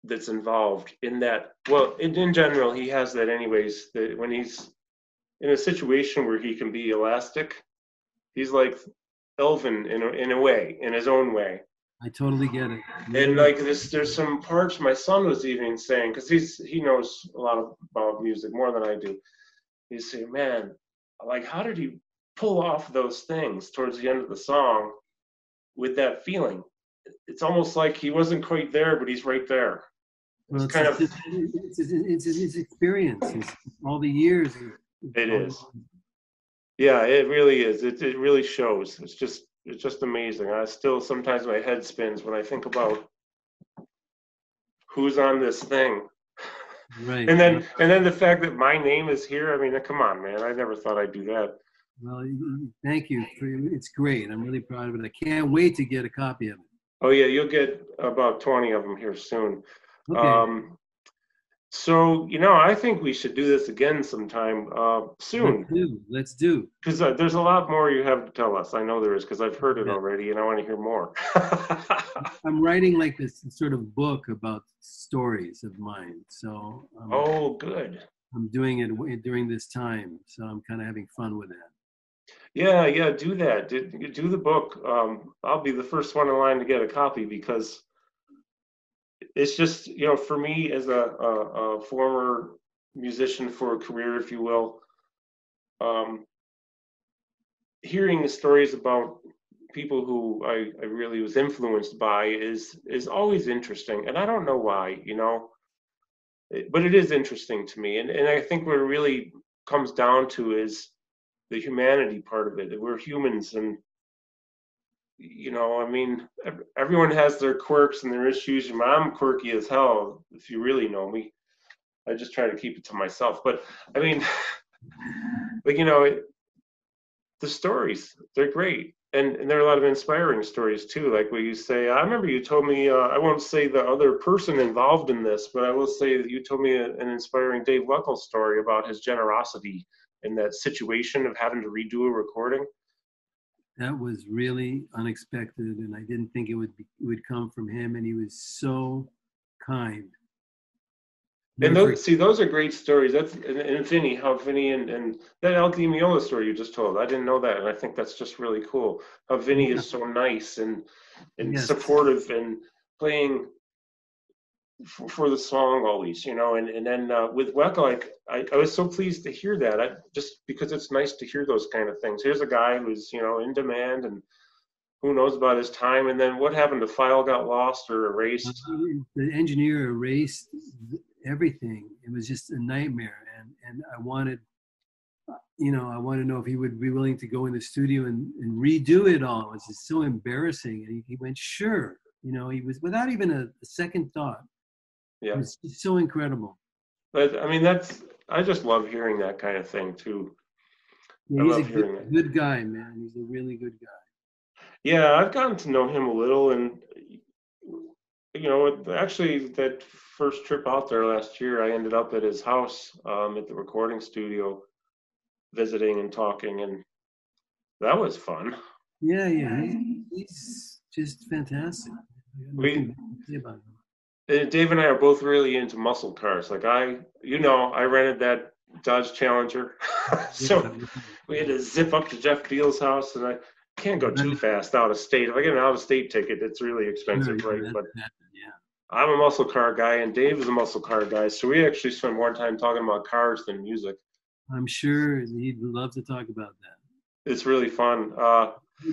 that's involved in that. Well, in general, he has that anyways. That when he's in a situation where he can be elastic, he's like Elvin in a way, in his own way. I totally get it. And like this, there's some parts my son was even saying, because he knows a lot about music more than I do. He's saying, man, like how did he pull off those things towards the end of the song? With that feeling, it's almost like he wasn't quite there, but he's right there. Well, it's his experience, all the years. It is. Yeah, it really is. It really shows. It's just amazing. I still sometimes my head spins when I think about who's on this thing. Right. And then the fact that my name is here. I mean, come on, man. I never thought I'd do that. Well, thank you. It's great. I'm really proud of it. I can't wait to get a copy of it. Oh, yeah. You'll get about 20 of them here soon. Okay. So, you know, I think we should do this again sometime soon. Let's do. Because there's a lot more you have to tell us. I know there is, because I've heard it already, and I want to hear more. I'm writing like this sort of book about stories of mine. So. Oh, good. I'm doing it during this time. So I'm kind of having fun with that. Yeah, do that. Do the book. I'll be the first one in line to get a copy, because it's just, you know, for me as a former musician for a career, if you will, hearing the stories about people who I really was influenced by is always interesting. And I don't know why, you know, but it is interesting to me. And I think what it really comes down to is the humanity part of it. We're humans, and, you know, I mean, everyone has their quirks and their issues. I'm quirky as hell, if you really know me. I just try to keep it to myself. But I mean, like, you know, the stories, they're great. And there are a lot of inspiring stories too. Like what you say, I remember you told me, I won't say the other person involved in this, but I will say that you told me an inspiring Dave Weckl story about his generosity in that situation of having to redo a recording. That was really unexpected, and I didn't think it would come from him, and he was so kind. And those are great stories. That's and Vinny and that El Miola story you just told. I didn't know that, and I think that's just really cool. How Vinny is so nice and supportive, and playing for the song always, you know. And then with Weckl, I was so pleased to hear that. Just because it's nice to hear those kind of things. Here's a guy who's, you know, in demand, and who knows about his time. And then what happened? The file got lost or erased. The engineer erased everything. It was just a nightmare, and I wanted to know if he would be willing to go in the studio and redo it all. It's just so embarrassing. And he went, sure, you know. He was, without even a second thought. Yeah, it's so incredible. But I mean, I just love hearing that kind of thing too. Yeah, he's a good guy, man. He's a really good guy. Yeah, I've gotten to know him a little, and you know, actually, that first trip out there last year, I ended up at his house at the recording studio, visiting and talking, and that was fun. Yeah, he's just fantastic. Dave and I are both really into muscle cars. Like I rented that Dodge Challenger, so we had to zip up to Jeff Beale's house, and I can't go too fast out of state. If I get an out of state ticket, it's really expensive, right? But I'm a muscle car guy, and Dave is a muscle car guy, so we actually spend more time talking about cars than music. I'm sure he'd love to talk about that. It's really fun.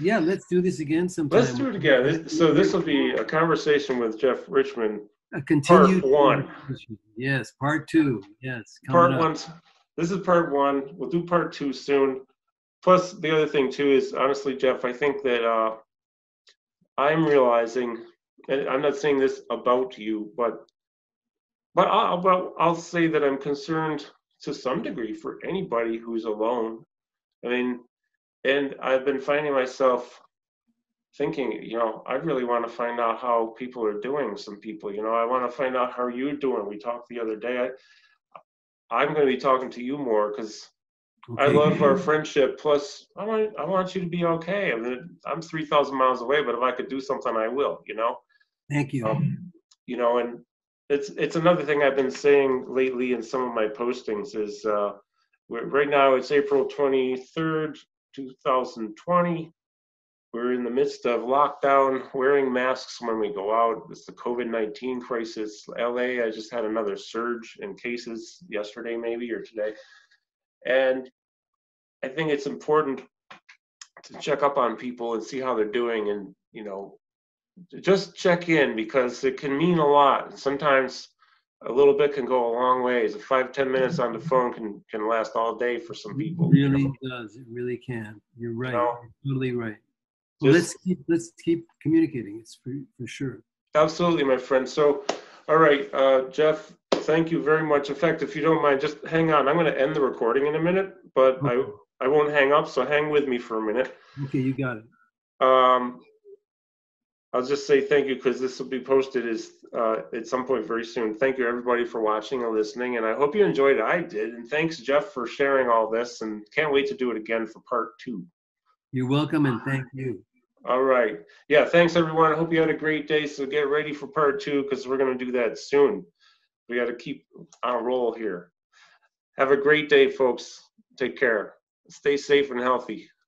Yeah, let's do this again sometime. Let's do it again. So this will be a conversation with Jeff Richman, part one. Yes, part two. Yes, part one. This is part one. We'll do part two soon. Plus, the other thing, too, is, honestly, Jeff, I think that I'm realizing, and I'm not saying this about you, but I'll say that I'm concerned to some degree for anybody who's alone. I mean, and I've been finding myself thinking, you know, I really want to find out how people are doing, some people, you know. I want to find out how you're doing. We talked the other day. I'm going to be talking to you more, because okay, I love our friendship. Plus, I want you to be okay. I mean, I'm 3,000 miles away, but if I could do something, I will, you know. Thank you. You know, and it's another thing I've been saying lately in some of my postings is, right now it's April 23rd, 2020. We're in the midst of lockdown, wearing masks when we go out. It's the COVID-19 crisis. LA, I just had another surge in cases yesterday, maybe, or today. And I think it's important to check up on people and see how they're doing, and, you know, just check in, because it can mean a lot. And sometimes a little bit can go a long ways. 5-10 minutes on the phone can last all day for some people. It really, you know, does. It really can. You're right. You know, you're totally right. Well, just, let's keep communicating. It's for sure. Absolutely, my friend. So, all right, Jeff, thank you very much. In fact, if you don't mind, just hang on. I'm going to end the recording in a minute, but okay. I won't hang up, so hang with me for a minute. Okay, you got it. I'll just say thank you, because this will be posted at some point very soon. Thank you, everybody, for watching and listening, and I hope you enjoyed it. I did, and thanks, Jeff, for sharing all this, and can't wait to do it again for part two. You're welcome, and thank you. All right. Yeah, thanks, everyone. I hope you had a great day, so get ready for part two, because we're going to do that soon. We got to keep on a roll here. Have a great day, folks. Take care. Stay safe and healthy.